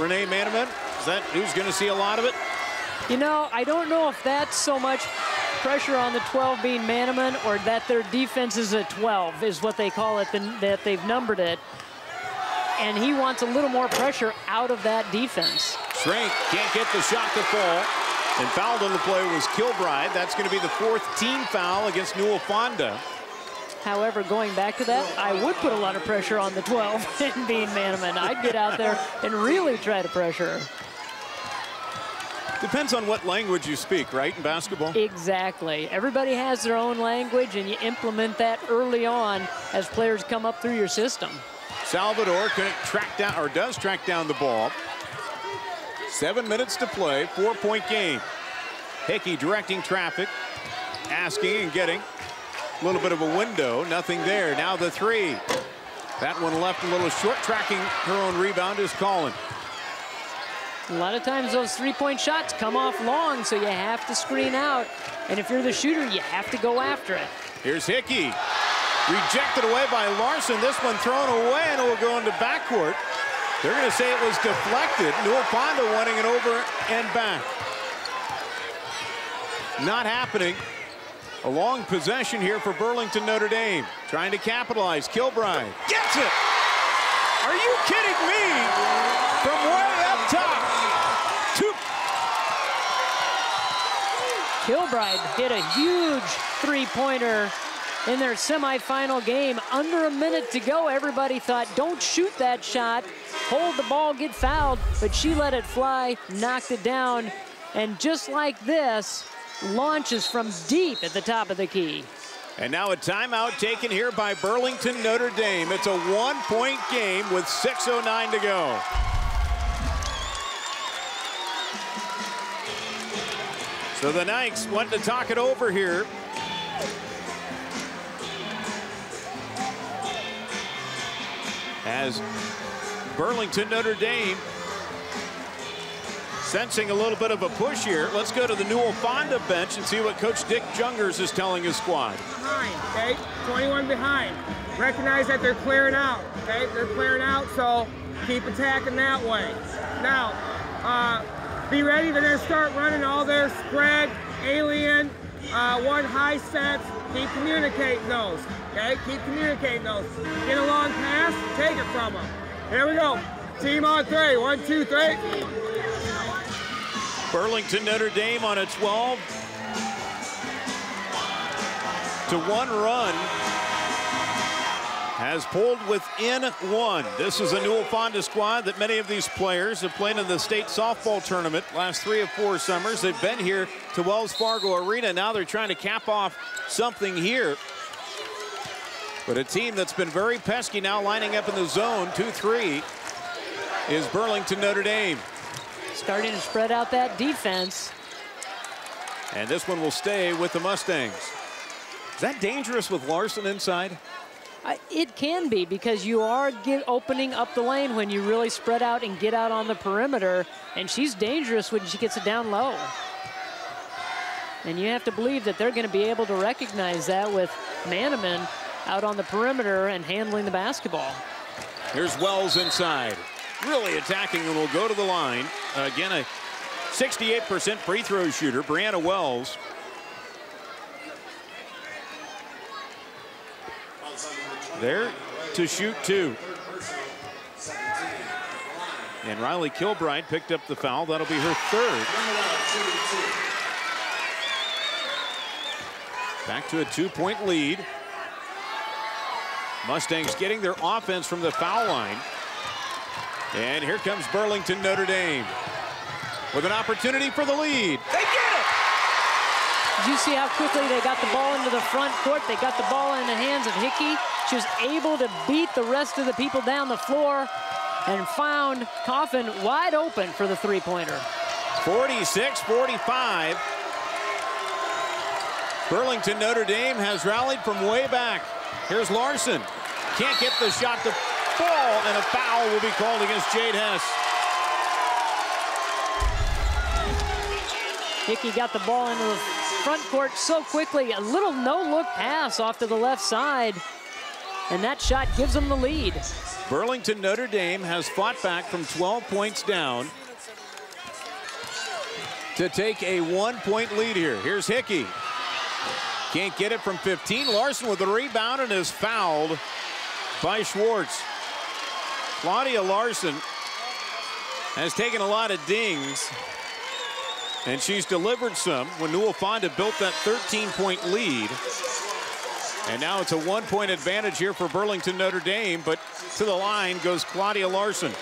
Renee Maneman. Is that who's going to see a lot of it? You know, I don't know if that's so much pressure on the twelve being Maneman, or that their defense is a twelve, is what they call it, that they've numbered it. And he wants a little more pressure out of that defense. Schrank can't get the shot to fall. And fouled on the play was Kilbride. That's going to be the fourth team foul against Newell-Fonda. However, going back to that, I would put a lot of pressure on the twelve and being Maneman. I'd get out there and really try to pressure her. Depends on what language you speak, right, in basketball? Exactly. Everybody has their own language, and you implement that early on as players come up through your system. Salvador couldn't track down, or does track down the ball. Seven minutes to play, four-point game. Hickey directing traffic, asking and getting. A little bit of a window, nothing there. Now the three. That one left a little short. Tracking her own rebound is Colin. A lot of times those three-point shots come off long, so you have to screen out. And if you're the shooter, you have to go after it. Here's Hickey. Rejected away by Larson. This one thrown away, and it will go into backcourt. They're going to say it was deflected. Newell-Fonda wanting it over and back. Not happening. A long possession here for Burlington Notre Dame. Trying to capitalize. Kilbride gets it. Are you kidding me? From way up top. Two. Kilbride hit a huge three-pointer in their semifinal game. Under a minute to go, everybody thought, don't shoot that shot. Hold the ball, get fouled. But she let it fly, knocked it down. And just like this, launches from deep at the top of the key. And now a timeout taken here by Burlington Notre Dame. It's a one-point game with six oh nine to go. So the Knights want to talk it over here. As Burlington Notre Dame sensing a little bit of a push here. Let's go to the Newell-Fonda bench and see what Coach Dick Jungers is telling his squad. Behind, okay? twenty-one behind. Recognize that they're clearing out, okay? They're clearing out, so keep attacking that way. Now, uh, be ready. They're going to start running all their spread, alien, uh, one high sets. Keep communicating those, okay? Keep communicating those. Get a long pass, take it from them. Here we go. Team on three. One, two, three. Burlington Notre Dame on a twelve to one run has pulled within one. This is a Newell-Fonda squad that many of these players have played in the state softball tournament last three or four summers. They've been here to Wells Fargo Arena. Now they're trying to cap off something here. But a team that's been very pesky now lining up in the zone, two three, is Burlington Notre Dame. Starting to spread out that defense. And this one will stay with the Mustangs. Is that dangerous with Larson inside? Uh, it can be, because you are get opening up the lane when you really spread out and get out on the perimeter. And she's dangerous when she gets it down low. And you have to believe that they're going to be able to recognize that with Maneman out on the perimeter and handling the basketball. Here's Wells inside. Really attacking and will go to the line. Again, a sixty-eight percent free throw shooter, Brianna Wells. There to shoot two. And Riley Kilbride picked up the foul. That'll be her third. Back to a two-point lead. Mustangs getting their offense from the foul line. And here comes Burlington Notre Dame with an opportunity for the lead. They get it! Did you see how quickly they got the ball into the front court? They got the ball in the hands of Hickey. She was able to beat the rest of the people down the floor and found Coffin wide open for the three-pointer. forty-six forty-five. Burlington Notre Dame has rallied from way back. Here's Larson. Can't get the shot to fall, and a foul will be called against Jade Hess. Hickey got the ball into the front court so quickly. A little no-look pass off to the left side, and that shot gives them the lead. Burlington Notre Dame has fought back from twelve points down to take a one-point lead here. Here's Hickey. Can't get it from fifteen. Larson with the rebound and is fouled by Schwartz. Claudia Larson has taken a lot of dings, and she's delivered some when Newell-Fonda built that thirteen-point lead. And now it's a one-point advantage here for Burlington Notre Dame, but to the line goes Claudia Larson.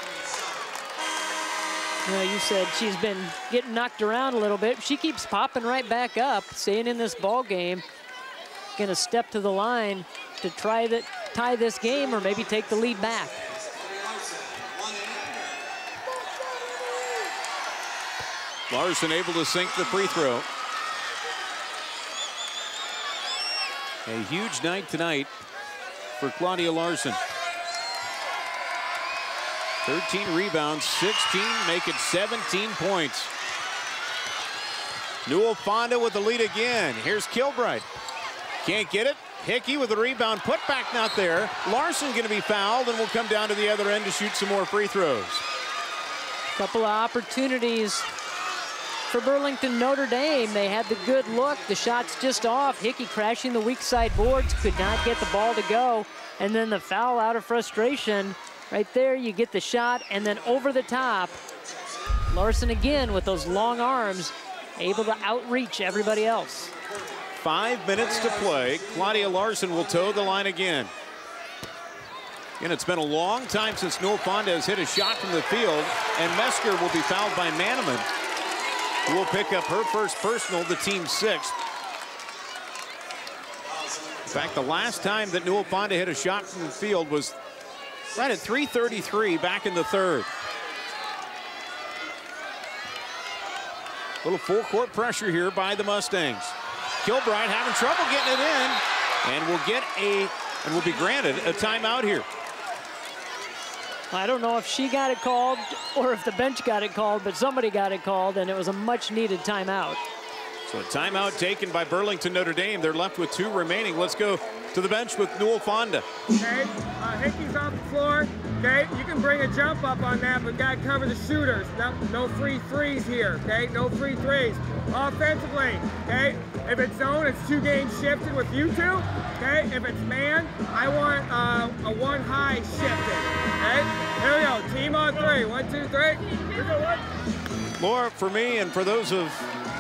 Well, you said she's been getting knocked around a little bit. She keeps popping right back up, staying in this ball game. Going to step to the line to try to tie this game or maybe take the lead back. Larson able to sink the free throw. A huge night tonight for Claudia Larson. thirteen rebounds, sixteen, make it seventeen points. Newell-Fonda with the lead again. Here's Kilbride. Can't get it. Hickey with the rebound. Put back not there. Larson going to be fouled and will come down to the other end to shoot some more free throws. Couple of opportunities for Burlington Notre Dame. They had the good look. The shot's just off. Hickey crashing the weak side boards. Could not get the ball to go. And then the foul out of frustration. Right there, you get the shot. And then over the top, Larson again with those long arms, able to outreach everybody else. Five minutes to play. Claudia Larson will toe the line again. And it's been a long time since Newell-Fonda has hit a shot from the field. And Mesker will be fouled by Maneman, who will pick up her first personal, the team's sixth. In fact, the last time that Newell-Fonda hit a shot from the field was right at three thirty-three back in the third. Little full court pressure here by the Mustangs. Kilbride having trouble getting it in, and will get a, and will be granted a timeout here. I don't know if she got it called or if the bench got it called, but somebody got it called, and it was a much needed timeout. So a timeout taken by Burlington Notre Dame. They're left with two remaining. Let's go to the bench with Newell-Fonda. Okay, uh, Hickey's off the floor. Okay, you can bring a jump up on that, but gotta cover the shooters. No, no free threes here, okay? No free threes. Offensively, okay? If it's zone, it's two games shifted with you two, okay? If it's man, I want uh, a one high shifted, okay? Here we go, team on three. One, two, three. Laura, for me and for those of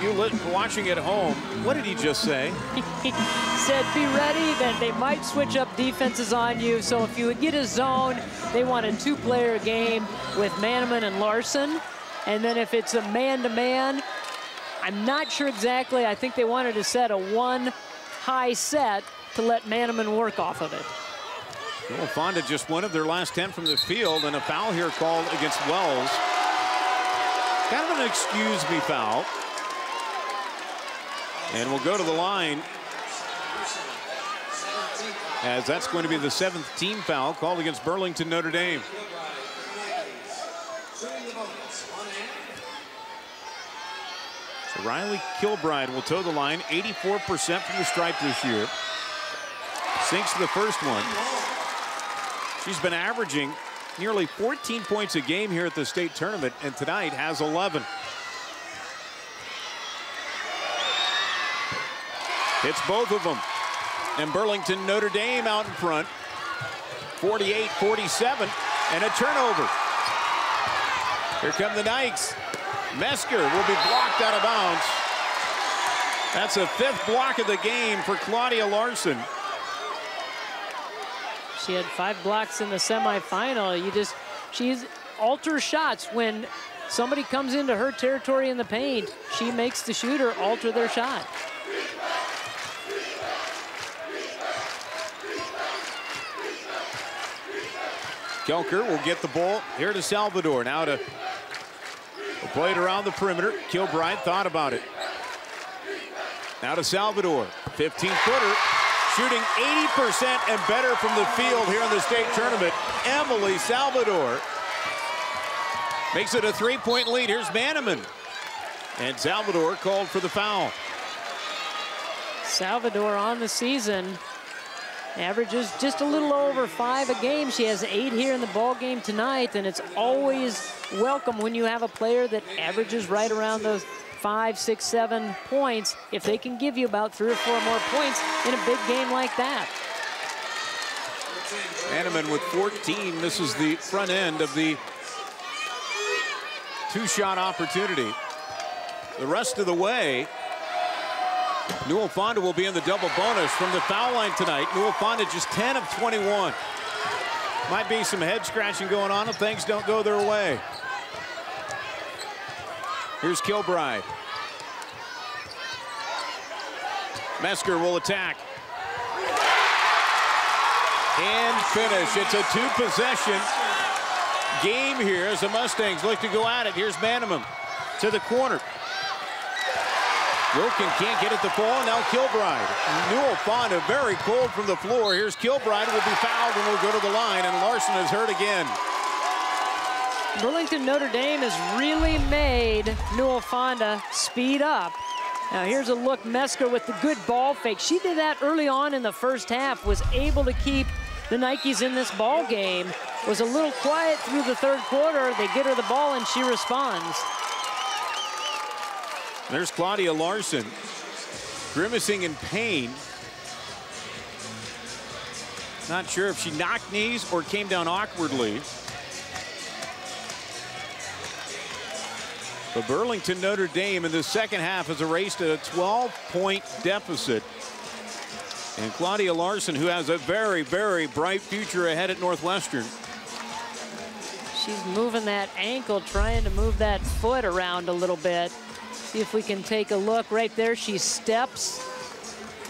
you watching at home, what did he just say? He said, be ready, that they might switch up defenses on you. So if you would get a zone, they want a two-player game with Maneman and Larson. And then if it's a man-to-man, I'm not sure exactly. I think they wanted to set a one-high set to let Maneman work off of it. Newell-Fonda just one of their last ten from the field, and a foul here called against Wells. Kind of an excuse me foul. And we'll go to the line, as that's going to be the seventh team foul called against Burlington Notre Dame. So Riley Kilbride will toe the line, eighty-four percent from the stripe this year. Sinks the first one. She's been averaging nearly fourteen points a game here at the state tournament, and tonight has eleven. Hits both of them. And Burlington Notre Dame out in front, forty-eight forty-seven, and a turnover. Here come the Knights. Mesker will be blocked out of bounds. That's a fifth block of the game for Claudia Larson. She had five blocks in the semifinal. You just, she's alters shots. When somebody comes into her territory in the paint, she makes the shooter alter their shot. Kelker will get the ball here to Salvador. Now to play it around the perimeter. Kilbride thought about it. Now to Salvador, fifteen footer. Shooting eighty percent and better from the field here in the state tournament. Emily Salvador makes it a three-point lead. Here's Maneman. And Salvador called for the foul. Salvador on the season averages just a little over five a game. She has eight here in the ball game tonight, and it's always welcome when you have a player that averages right around those five, six, seven points, if they can give you about three or four more points in a big game like that. Maneman with fourteen. This is the front end of the two-shot opportunity. The rest of the way, Newell-Fonda will be in the double bonus from the foul line tonight. Newell-Fonda just ten of twenty-one. Might be some head scratching going on if things don't go their way. Here's Kilbride. Mesker will attack. And finish. It's a two possession game here as the Mustangs look to go at it. Here's Maneman to the corner. Wilkin can't get it to fall. Now Kilbride. Newell-Fonda very cold from the floor. Here's Kilbride, will be fouled and will go to the line, and Larson is hurt again. Burlington Notre Dame has really made Newell-Fonda speed up. Now here's a look, Mesker with the good ball fake. She did that early on in the first half, was able to keep the Nikes in this ball game. Was a little quiet through the third quarter. They get her the ball and she responds. There's Claudia Larson, grimacing in pain. Not sure if she knocked knees or came down awkwardly. But Burlington Notre Dame in the second half has erased a twelve point deficit. And Claudia Larson, who has a very, very bright future ahead at Northwestern. She's moving that ankle, trying to move that foot around a little bit. See if we can take a look right there. She steps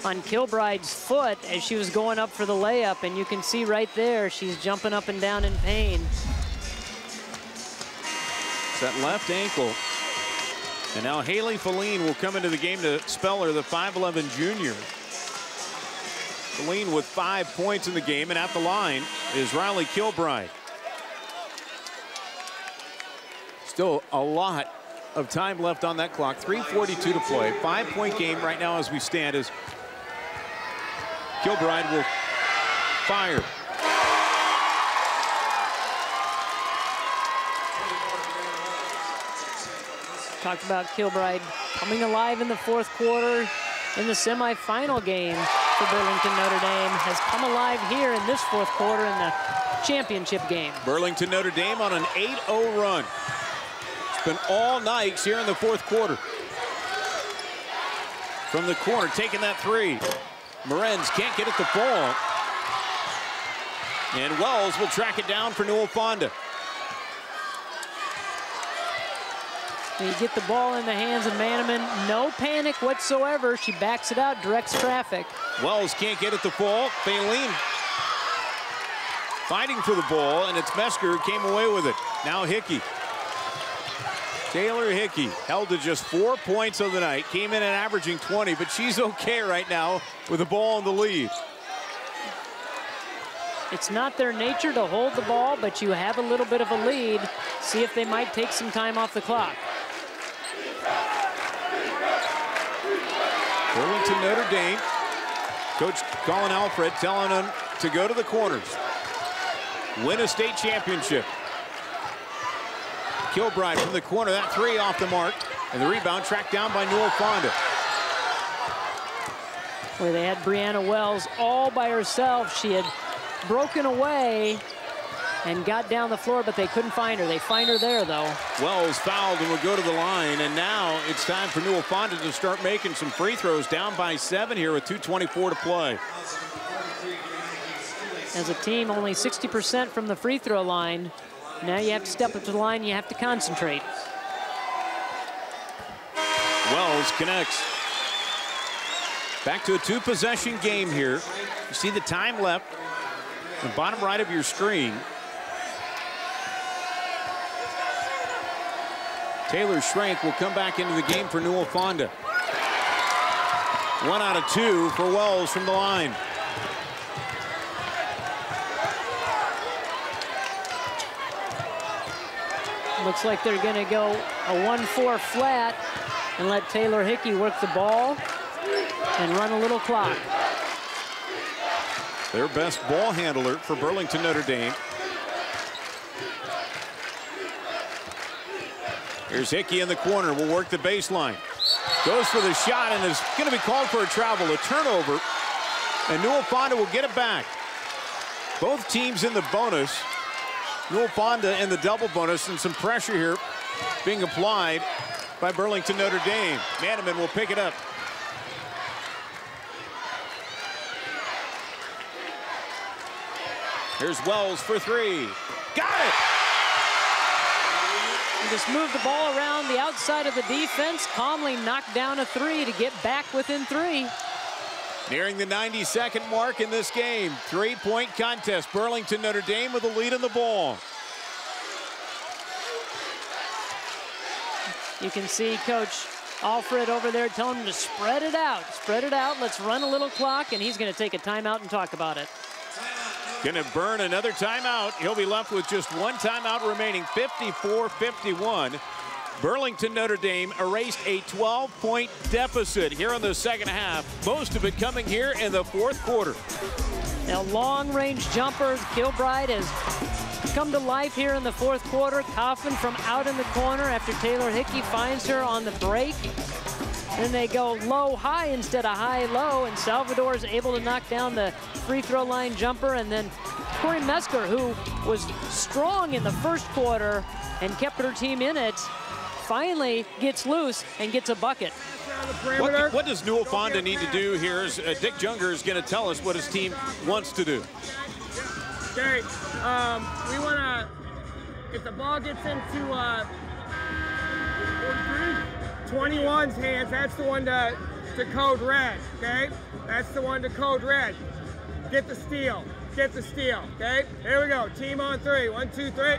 on Kilbride's foot as she was going up for the layup, and you can see right there she's jumping up and down in pain. It's that left ankle. And now Haley Feline will come into the game to spell her, the five eleven junior. Feline with five points in the game, and at the line is Riley Kilbride. Still a lot of time left on that clock. three forty-two to play. Five-point game right now as we stand, as Kilbride will fire. Talked about Kilbride coming alive in the fourth quarter in the semifinal game. For Burlington Notre Dame has come alive here in this fourth quarter in the championship game. Burlington Notre Dame on an eight oh run. It's been all Nikes here in the fourth quarter. From the corner, taking that three. Morenz can't get it to fall. And Wells will track it down for Newell-Fonda. You get the ball in the hands of Maneman. No panic whatsoever. She backs it out, directs traffic. Wells can't get it to fall. Feline fighting for the ball, and it's Mesker who came away with it. Now Hickey. Taylor Hickey held to just four points of the night. Came in and averaging twenty, but she's okay right now with the ball in the lead. It's not their nature to hold the ball, but you have a little bit of a lead. See if they might take some time off the clock. Burlington Notre Dame. Coach Colin Alfred telling them to go to the corners. Win a state championship. Kilbride from the corner. That three off the mark. And the rebound tracked down by Newell-Fonda. Where they had Brianna Wells all by herself. She had broken away and got down the floor, but they couldn't find her. They find her there, though. Wells fouled and will go to the line, and now it's time for Newell-Fonda to start making some free throws. Down by seven here with two twenty-four to play. As a team, only sixty percent from the free throw line. Now you have to step up to the line. You have to concentrate. Wells connects. Back to a two-possession game here. You see the time left. The bottom right of your screen. Taylor Schrank will come back into the game for Newell-Fonda. One out of two for Wells from the line. Looks like they're going to go a one four flat and let Taylor Hickey work the ball and run a little clock. Their best ball handler for Burlington Notre Dame. Here's Hickey in the corner, will work the baseline. Goes for the shot and is going to be called for a travel, a turnover. And Newell-Fonda will get it back. Both teams in the bonus. Newell-Fonda in the double bonus, and some pressure here being applied by Burlington Notre Dame. Maneman will pick it up. Here's Wells for three. Got it! And just moved the ball around the outside of the defense. Calmly knocked down a three to get back within three. Nearing the ninety-second mark in this game. Three-point contest. Burlington Notre Dame with a lead on the ball. You can see Coach Alfred over there telling him to spread it out. Spread it out. Let's run a little clock, and he's going to take a timeout and talk about it. Timeout. Gonna burn another timeout. He'll be left with just one timeout remaining, fifty-four fifty-one. Burlington Notre Dame erased a twelve point deficit here in the second half, most of it coming here in the fourth quarter. Now long-range jumpers, Kilbride has come to life here in the fourth quarter. Coffin from out in the corner after Taylor Hickey finds her on the break. Then they go low-high instead of high-low, and Salvador is able to knock down the free-throw line jumper. And then Corey Mesker, who was strong in the first quarter and kept her team in it, finally gets loose and gets a bucket. What, what does Newell-Fonda need to do here? Is, uh, Dick Jungers is going to tell us what his team wants to do. Gary, um, we want to, if the ball gets into uh, twenty-one's hands, that's the one to, to code red, okay? That's the one to code red. Get the steal. Get the steal, okay? Here we go. Team on three. One, two, three.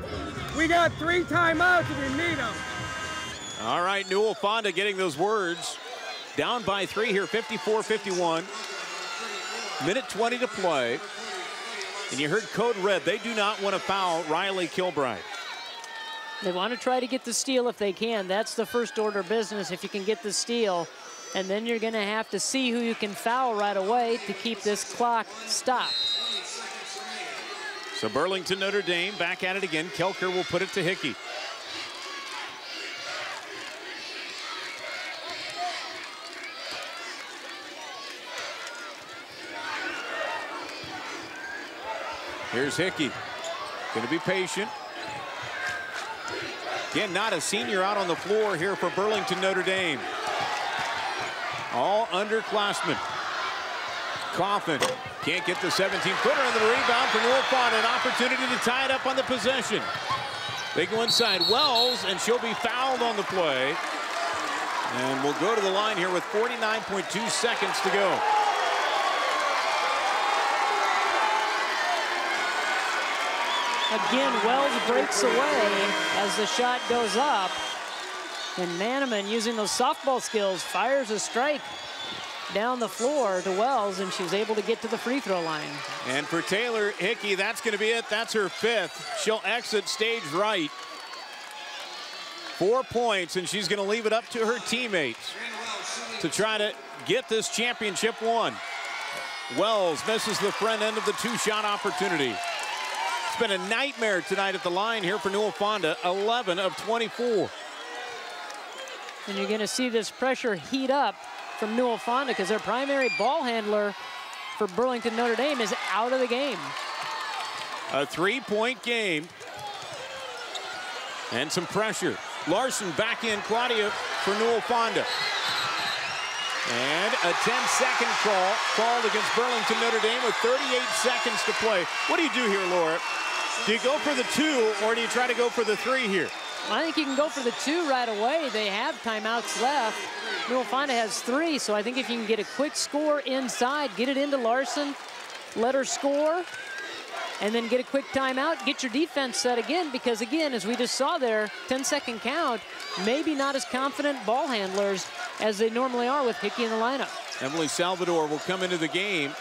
We got three timeouts if we need them. All right, Newell-Fonda getting those words. Down by three here, fifty-four fifty-one. minute twenty to play. And you heard code red. They do not want to foul Riley Kilbride. They want to try to get the steal if they can. That's the first order of business, if you can get the steal. And then you're going to have to see who you can foul right away to keep this clock stopped. So Burlington Notre Dame back at it again. Kelker will put it to Hickey. Here's Hickey, gonna be patient. Again, not a senior out on the floor here for Burlington Notre Dame. All underclassmen. Coffin can't get the seventeen footer, and the rebound for Newell-Fonda, an opportunity to tie it up on the possession. They go inside Wells, and she'll be fouled on the play. And we'll go to the line here with forty-nine point two seconds to go. Again, Wells breaks away as the shot goes up. And Maneman, using those softball skills, fires a strike down the floor to Wells, and she's able to get to the free throw line. And for Taylor Hickey, that's going to be it. That's her fifth. She'll exit stage right. Four points, and she's going to leave it up to her teammates to try to get this championship won. Wells misses the front end of the two-shot opportunity. It's been a nightmare tonight at the line here for Newell-Fonda, eleven of twenty-four. And you're going to see this pressure heat up from Newell-Fonda because their primary ball handler for Burlington Notre Dame is out of the game. A three-point game. And some pressure. Larson back in, Claudia for Newell-Fonda. And a ten second call called against Burlington Notre Dame with thirty-eight seconds to play. What do you do here, Laura? Do you go for the two, or do you try to go for the three here? I think you can go for the two right away. They have timeouts left. Newell-Fonda has three, so I think if you can get a quick score inside, get it into Larson, let her score, and then get a quick timeout, get your defense set again, because again, as we just saw there, ten second count, maybe not as confident ball handlers as they normally are with Hickey in the lineup. Emily Salvador will come into the game.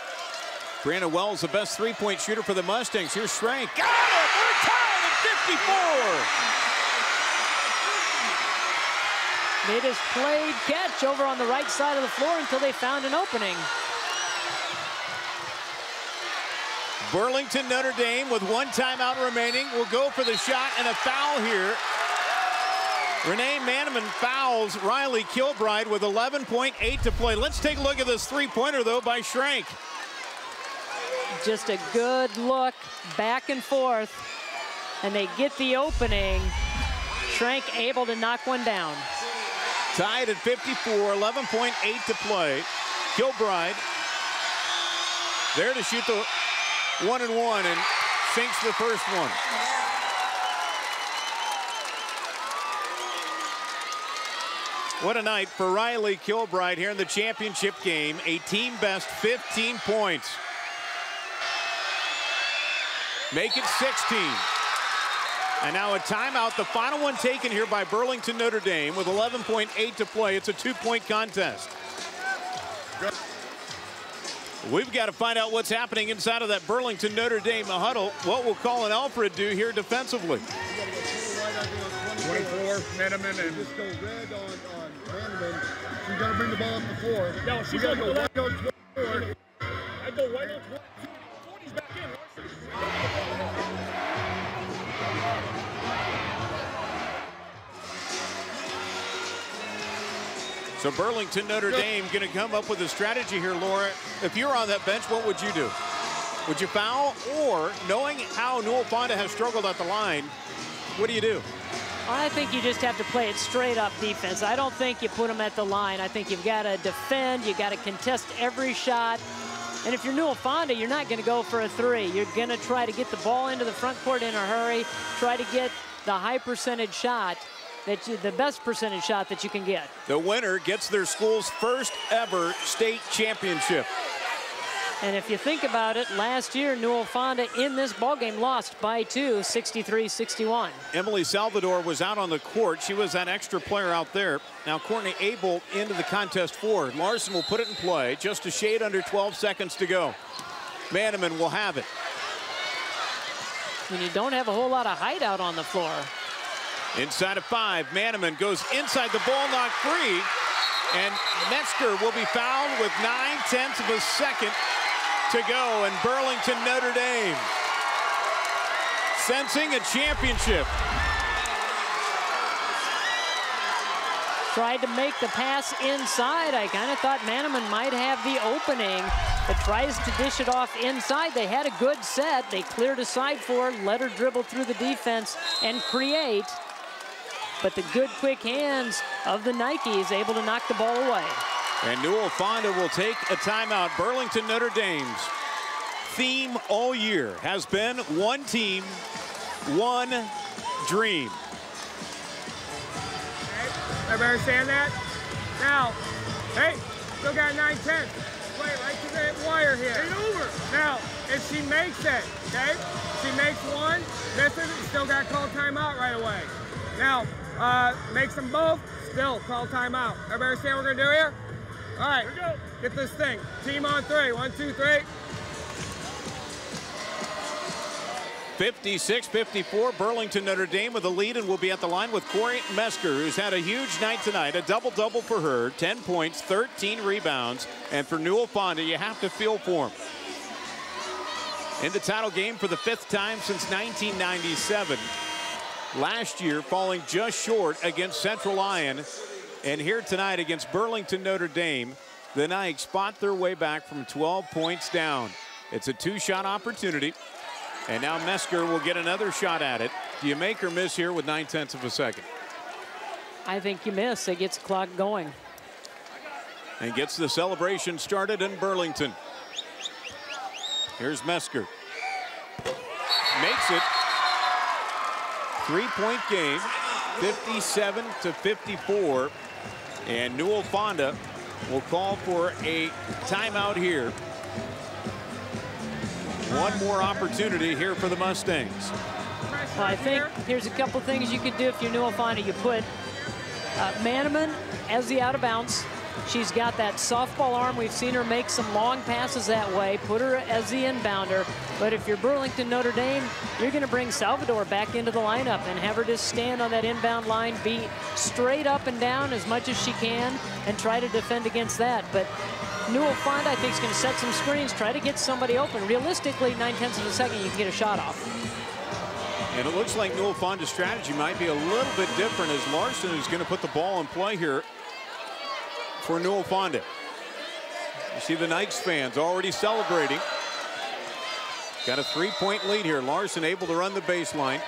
Brianna Wells, the best three-point shooter for the Mustangs. Here's Schrank. Got it! We're tied at fifty-four! They just played catch over on the right side of the floor until they found an opening. Burlington Notre Dame with one timeout remaining will go for the shot and a foul here. Renee Maneman fouls Riley Kilbride with eleven point eight to play. Let's take a look at this three-pointer, though, by Schrank. Just a good look, back and forth, and they get the opening. Schrank able to knock one down. Tied at fifty-four, eleven point eight to play. Kilbride there to shoot the one and one and sinks the first one. What a night for Riley Kilbride here in the championship game. A team best fifteen points. Make it sixteen. And now a timeout. The final one taken here by Burlington Notre Dame with eleven point eight to play. It's a two-point contest. We've got to find out what's happening inside of that Burlington Notre Dame huddle. What will Colin Alfred do here defensively? twenty-four, Maneman, and just go red on, on Maneman. She's got to bring the ball up the floor. No, she's got to go white on twenty-four. I go white on twenty-four. forty's back in. So Burlington Notre Dame going to come up with a strategy here, Laura. If you're on that bench, what would you do? Would you foul? Or, knowing how Newell-Fonda has struggled at the line, what do you do? I think you just have to play it straight up defense. I don't think you put them at the line. I think you've got to defend. You've got to contest every shot. And if you're Newell-Fonda, you're not going to go for a three. You're going to try to get the ball into the front court in a hurry, try to get the high percentage shot, that you, the best percentage shot that you can get. The winner gets their school's first ever state championship. And if you think about it, last year, Newell-Fonda in this ballgame lost by two, sixty-three sixty-one. Emily Salvador was out on the court. She was that extra player out there. Now Courtney Abel into the contest for. Larson will put it in play. Just a shade under twelve seconds to go. Maneman will have it. When you don't have a whole lot of height out on the floor. Inside of five, Maneman goes inside the ball, knocked free. And Mesker will be fouled with nine tenths of a second to go, and Burlington Notre Dame sensing a championship. Tried to make the pass inside. I kind of thought Maneman might have the opening, but tries to dish it off inside. They had a good set. They cleared a side for her, let her dribble through the defense and create. But the good, quick hands of the Nike is able to knock the ball away. And Newell-Fonda will take a timeout. Burlington Notre Dame's theme all year has been one team, one dream. Okay. Everybody understand that? Now, hey, still got nine ten. Play right to the wire here. Get over. Now, if she makes it, okay, she makes one, this is still got to call timeout right away. Now, uh, makes them both, still call timeout. Everybody understand what we're going to do here? All right, get this thing. Team on three. One, two, three. fifty-six fifty-four, Burlington Notre Dame with a lead, and will be at the line with Corey Mesker, who's had a huge night tonight. A double-double for her, ten points, thirteen rebounds. And for Newell-Fonda, you have to feel for him. In the title game for the fifth time since nineteen ninety-seven. Last year, falling just short against Central Lion. And here tonight against Burlington Notre Dame, the Nikes fought their way back from twelve points down. It's a two-shot opportunity. And now Mesker will get another shot at it. Do you make or miss here with nine-tenths of a second? I think you miss. It gets the clock going. And gets the celebration started in Burlington. Here's Mesker. Makes it. Three-point game, fifty-seven to fifty-four. And Newell-Fonda will call for a timeout here. One more opportunity here for the Mustangs. Well, I think here's a couple things you could do if you're Newell-Fonda. You put uh, Maneman as the out-of-bounds. She's got that softball arm. We've seen her make some long passes that way. Put her as the inbounder. But if you're Burlington Notre Dame, you're going to bring Salvador back into the lineup and have her just stand on that inbound line, be straight up and down as much as she can, and try to defend against that. But Newell-Fonda, I think, is going to set some screens, try to get somebody open. Realistically, nine-tenths of a second, you can get a shot off. And it looks like Newell-Fonda's strategy might be a little bit different, as Larson is going to put the ball in play here for Newell-Fonda. You see the Nikes fans already celebrating. Got a three-point lead here. Larson able to run the baseline.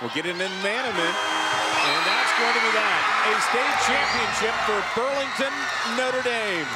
We'll get it in Maneman, and that's going to be that. A state championship for Burlington Notre Dame.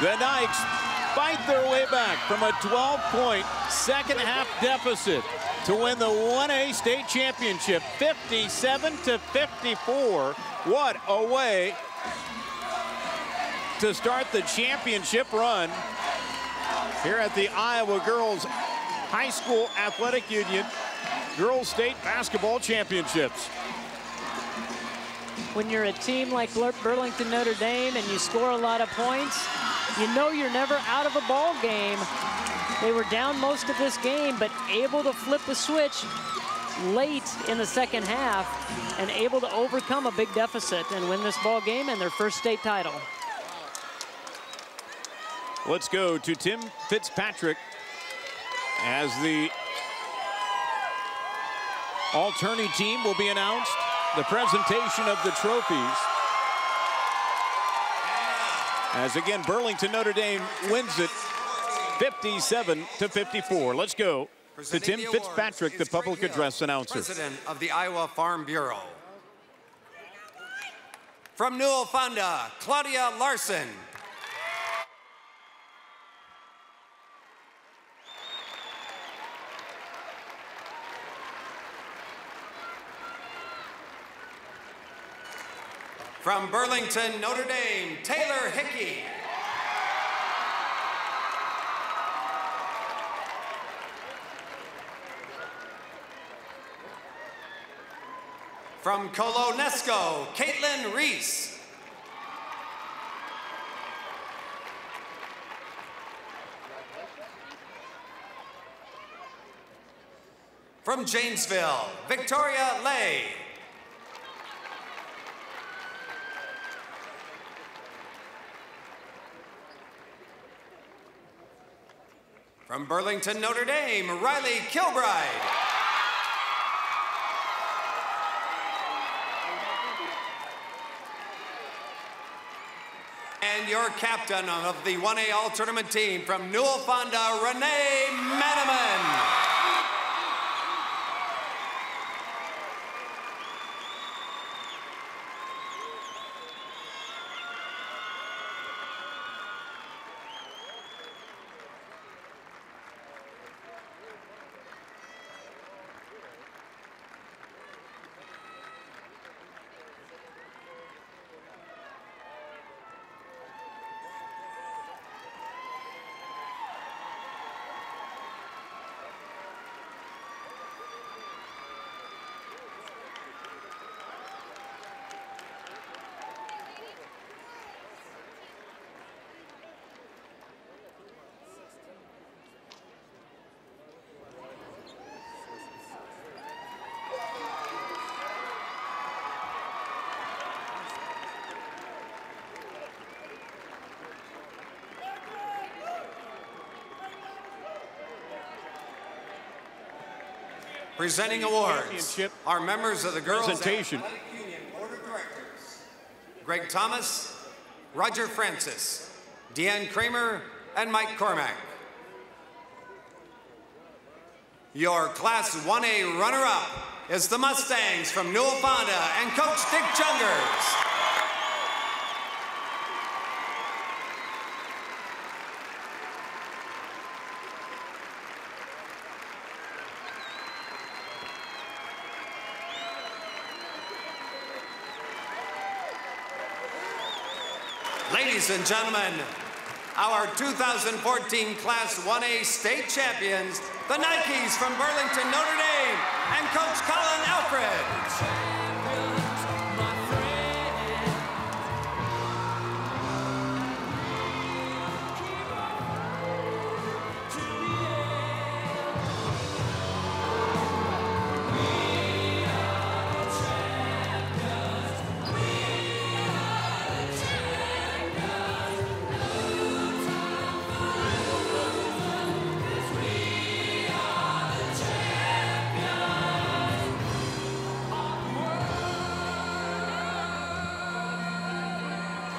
The Nikes fight their way back from a twelve-point second-half deficit to win the one A state championship, fifty-seven to fifty-four. What a way to start the championship run here at the Iowa Girls High School Athletic Union Girls State Basketball Championships. When you're a team like Burlington Notre Dame and you score a lot of points, you know you're never out of a ball game. They were down most of this game, but able to flip the switch late in the second half and able to overcome a big deficit and win this ball game and their first state title. Let's go to Tim Fitzpatrick as the all-tourney team will be announced. The presentation of the trophies. As again, Burlington Notre Dame wins it fifty-seven to fifty-four. Let's go to Tim Fitzpatrick, the public address announcer. President of the Iowa Farm Bureau. From Newell-Fonda, Claudia Larson. From Burlington, Notre Dame, Taylor Hickey. From Colo-Nesco, Caitlin Reese. From Janesville, Victoria Lay. From Burlington, Notre Dame, Riley Kilbride. And your captain of the one A All-Tournament team from Newell-Fonda, Renee Maneman. Presenting awards are members of the Girls Athletic Union Board of Directors, Greg Thomas, Roger Francis, Deanne Kramer, and Mike Cormack. Your Class one A runner-up is the Mustangs from Newell-Fonda and Coach Dick Jungers. Ladies and gentlemen, our two thousand fourteen Class one A state champions, the Nikes from Burlington, Notre Dame, and Coach Colin Alfred.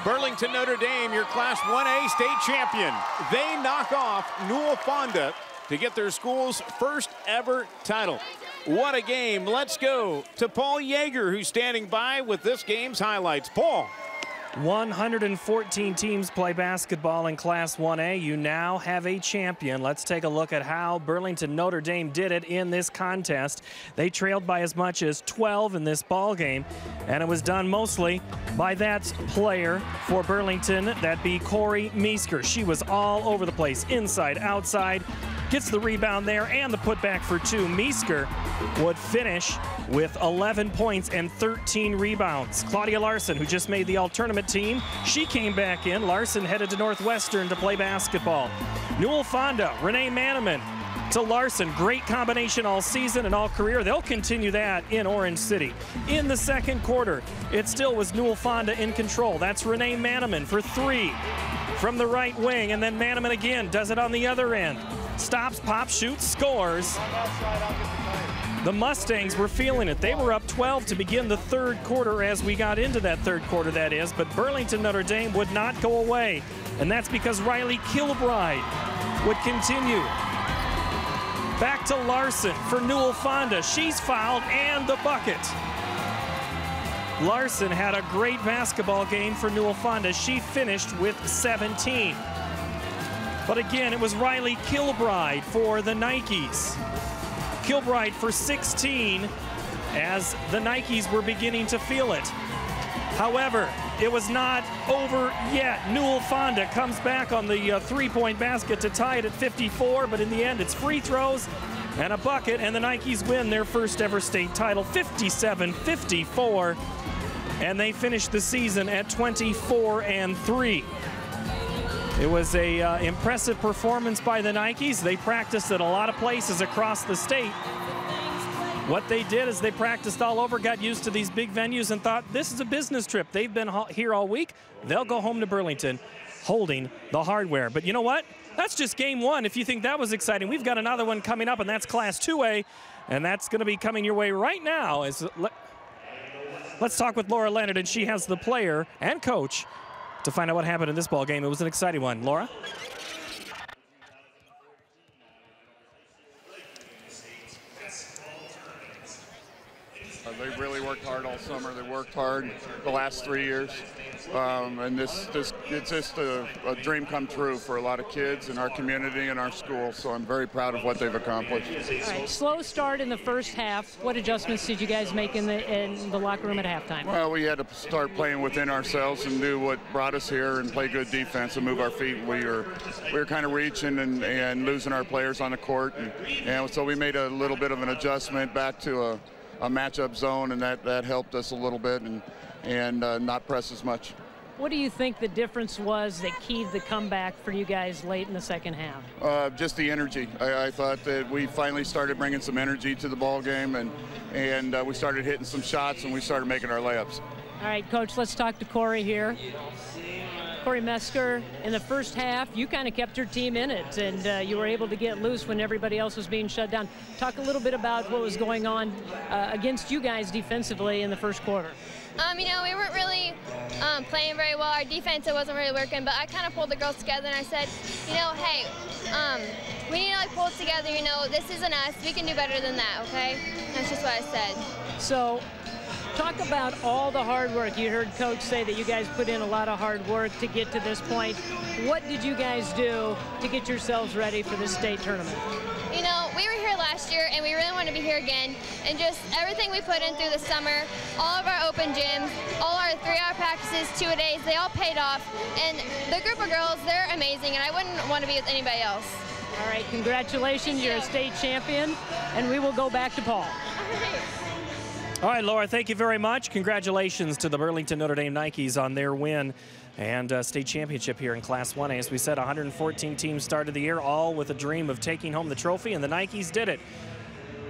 Burlington Notre Dame, your Class one A state champion. They knock off Newell-Fonda to get their school's first ever title. What a game. Let's go to Paul Yeager, who's standing by with this game's highlights. Paul. one hundred fourteen teams play basketball in Class one A. You now have a champion. Let's take a look at how Burlington Notre Dame did it in this contest. They trailed by as much as twelve in this ball game, and it was done mostly by that player for Burlington. That'd be Corey Mesker. She was all over the place, inside, outside. Gets the rebound there and the putback for two. Mesker would finish with eleven points and thirteen rebounds. Claudia Larson, who just made the all-tournament team, she came back in. Larson headed to Northwestern to play basketball. Newell-Fonda, Renee Maneman to Larson. Great combination all season and all career. They'll continue that in Orange City. In the second quarter, it still was Newell-Fonda in control. That's Renee Maneman for three from the right wing, and then Maneman again does it on the other end. Stops, pop, shoots, scores. The Mustangs were feeling it. They were up twelve to begin the third quarter, as we got into that third quarter, that is. But Burlington Notre Dame would not go away. And that's because Riley Kilbride would continue. Back to Larson for Newell-Fonda. She's fouled and the bucket. Larson had a great basketball game for Newell-Fonda. She finished with seventeen. But again, it was Riley Kilbride for the Nikes. Kilbride for sixteen, as the Nikes were beginning to feel it. However, it was not over yet. Newell-Fonda comes back on the uh, three-point basket to tie it at fifty-four, but in the end it's free throws and a bucket, and the Nikes win their first ever state title, fifty-seven fifty-four, and they finish the season at twenty-four and three. It was a uh, impressive performance by the Nikes. They practiced at a lot of places across the state. What they did is they practiced all over, got used to these big venues, and thought, this is a business trip. They've been here all week. They'll go home to Burlington holding the hardware. But you know what? That's just game one. If you think that was exciting, we've got another one coming up, and that's Class two A, and that's going to be coming your way right now. As let's talk with Laura Leonard, and she has the player and coach to find out what happened in this ball game. It was an exciting one. Laura? Uh, they really worked hard all summer. They worked hard the last three years. Um, and this, this, it's just a, a dream come true for a lot of kids in our community and our school. So I'm very proud of what they've accomplished. All right, slow start in the first half. What adjustments did you guys make in the in the locker room at halftime? Well, we had to start playing within ourselves and do what brought us here and play good defense and move our feet. We were we were kind of reaching and, and losing our players on the court, and, and so we made a little bit of an adjustment back to a, a matchup zone, and that that helped us a little bit and. and uh, not press as much. What do you think the difference was that keyed the comeback for you guys late in the second half? Uh, just the energy. I, I thought that we finally started bringing some energy to the ball game, and, and uh, we started hitting some shots, and we started making our layups. All right, Coach, let's talk to Corey here. Corey Mesker, in the first half, you kind of kept your team in it, and uh, you were able to get loose when everybody else was being shut down. Talk a little bit about what was going on uh, against you guys defensively in the first quarter. Um, you know, we weren't really um, playing very well. Our defense, it wasn't really working, but I kind of pulled the girls together, and I said, you know, hey, um, we need to, like, pull together. You know, this isn't us. We can do better than that, okay? That's just what I said. So talk about all the hard work. You heard Coach say that you guys put in a lot of hard work to get to this point. What did you guys do to get yourselves ready for this state tournament? You know, we were here last year, and we really want to be here again. And just everything we put in through the summer, all of our open gyms, all our three-hour practices, two-a-days, they all paid off. And the group of girls, they're amazing, and I wouldn't want to be with anybody else. All right, congratulations. Thank You're you. a state champion, and we will go back to Paul. All right. All right, Laura, thank you very much. Congratulations to the Burlington Notre Dame Nikes on their win and uh, state championship here in Class one A. As we said, one hundred fourteen teams started the year, all with a dream of taking home the trophy, and the Nikes did it.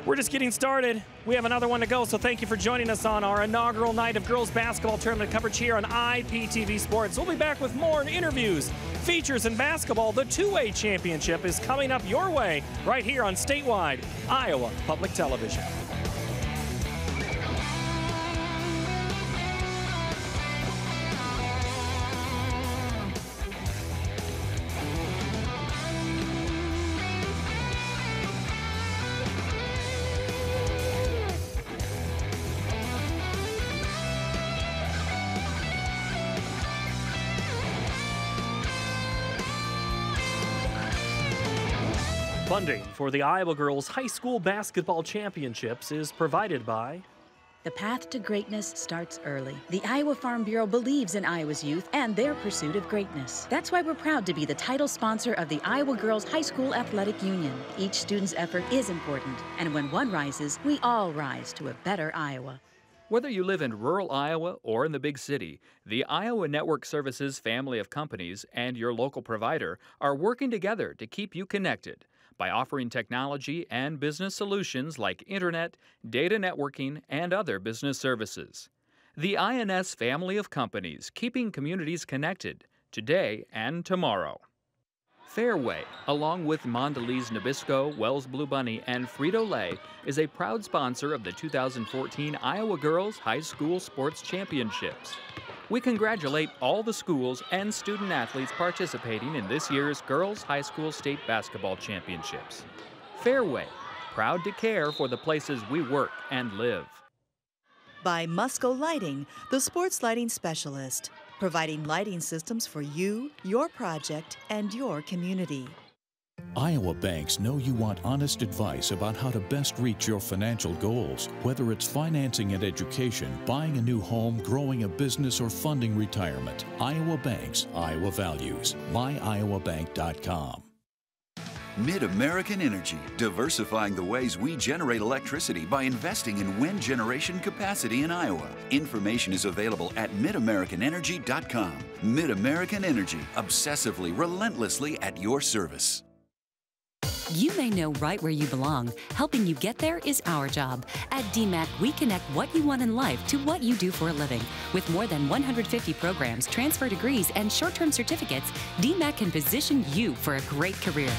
We're just getting started. We have another one to go, so thank you for joining us on our inaugural night of girls basketball tournament coverage here on I P T V Sports. We'll be back with more interviews, features, and basketball. The two-way championship is coming up your way right here on statewide Iowa Public Television. Funding for the Iowa Girls High School Basketball Championships is provided by... The path to greatness starts early. The Iowa Farm Bureau believes in Iowa's youth and their pursuit of greatness. That's why we're proud to be the title sponsor of the Iowa Girls High School Athletic Union. Each student's effort is important, and when one rises, we all rise to a better Iowa. Whether you live in rural Iowa or in the big city, the Iowa Network Services family of companies and your local provider are working together to keep you connected by offering technology and business solutions like internet, data networking, and other business services. The I N S family of companies, keeping communities connected today and tomorrow. Fairway, along with Mondelez Nabisco, Wells Blue Bunny, and Frito-Lay, is a proud sponsor of the two thousand fourteen Iowa Girls High School Sports Championships. We congratulate all the schools and student athletes participating in this year's Girls High School State Basketball Championships. Fairway, proud to care for the places we work and live. By Musco Lighting, the sports lighting specialist, providing lighting systems for you, your project, and your community. Iowa banks know you want honest advice about how to best reach your financial goals, whether it's financing an education, buying a new home, growing a business, or funding retirement. Iowa Banks, Iowa Values. my iowa bank dot com. Mid-American Energy, diversifying the ways we generate electricity by investing in wind generation capacity in Iowa. Information is available at mid american energy dot com. Mid-American Energy, obsessively, relentlessly at your service. You may know right where you belong. Helping you get there is our job. At D M A C C, we connect what you want in life to what you do for a living. With more than one hundred fifty programs, transfer degrees, and short-term certificates, D M A C C can position you for a great career.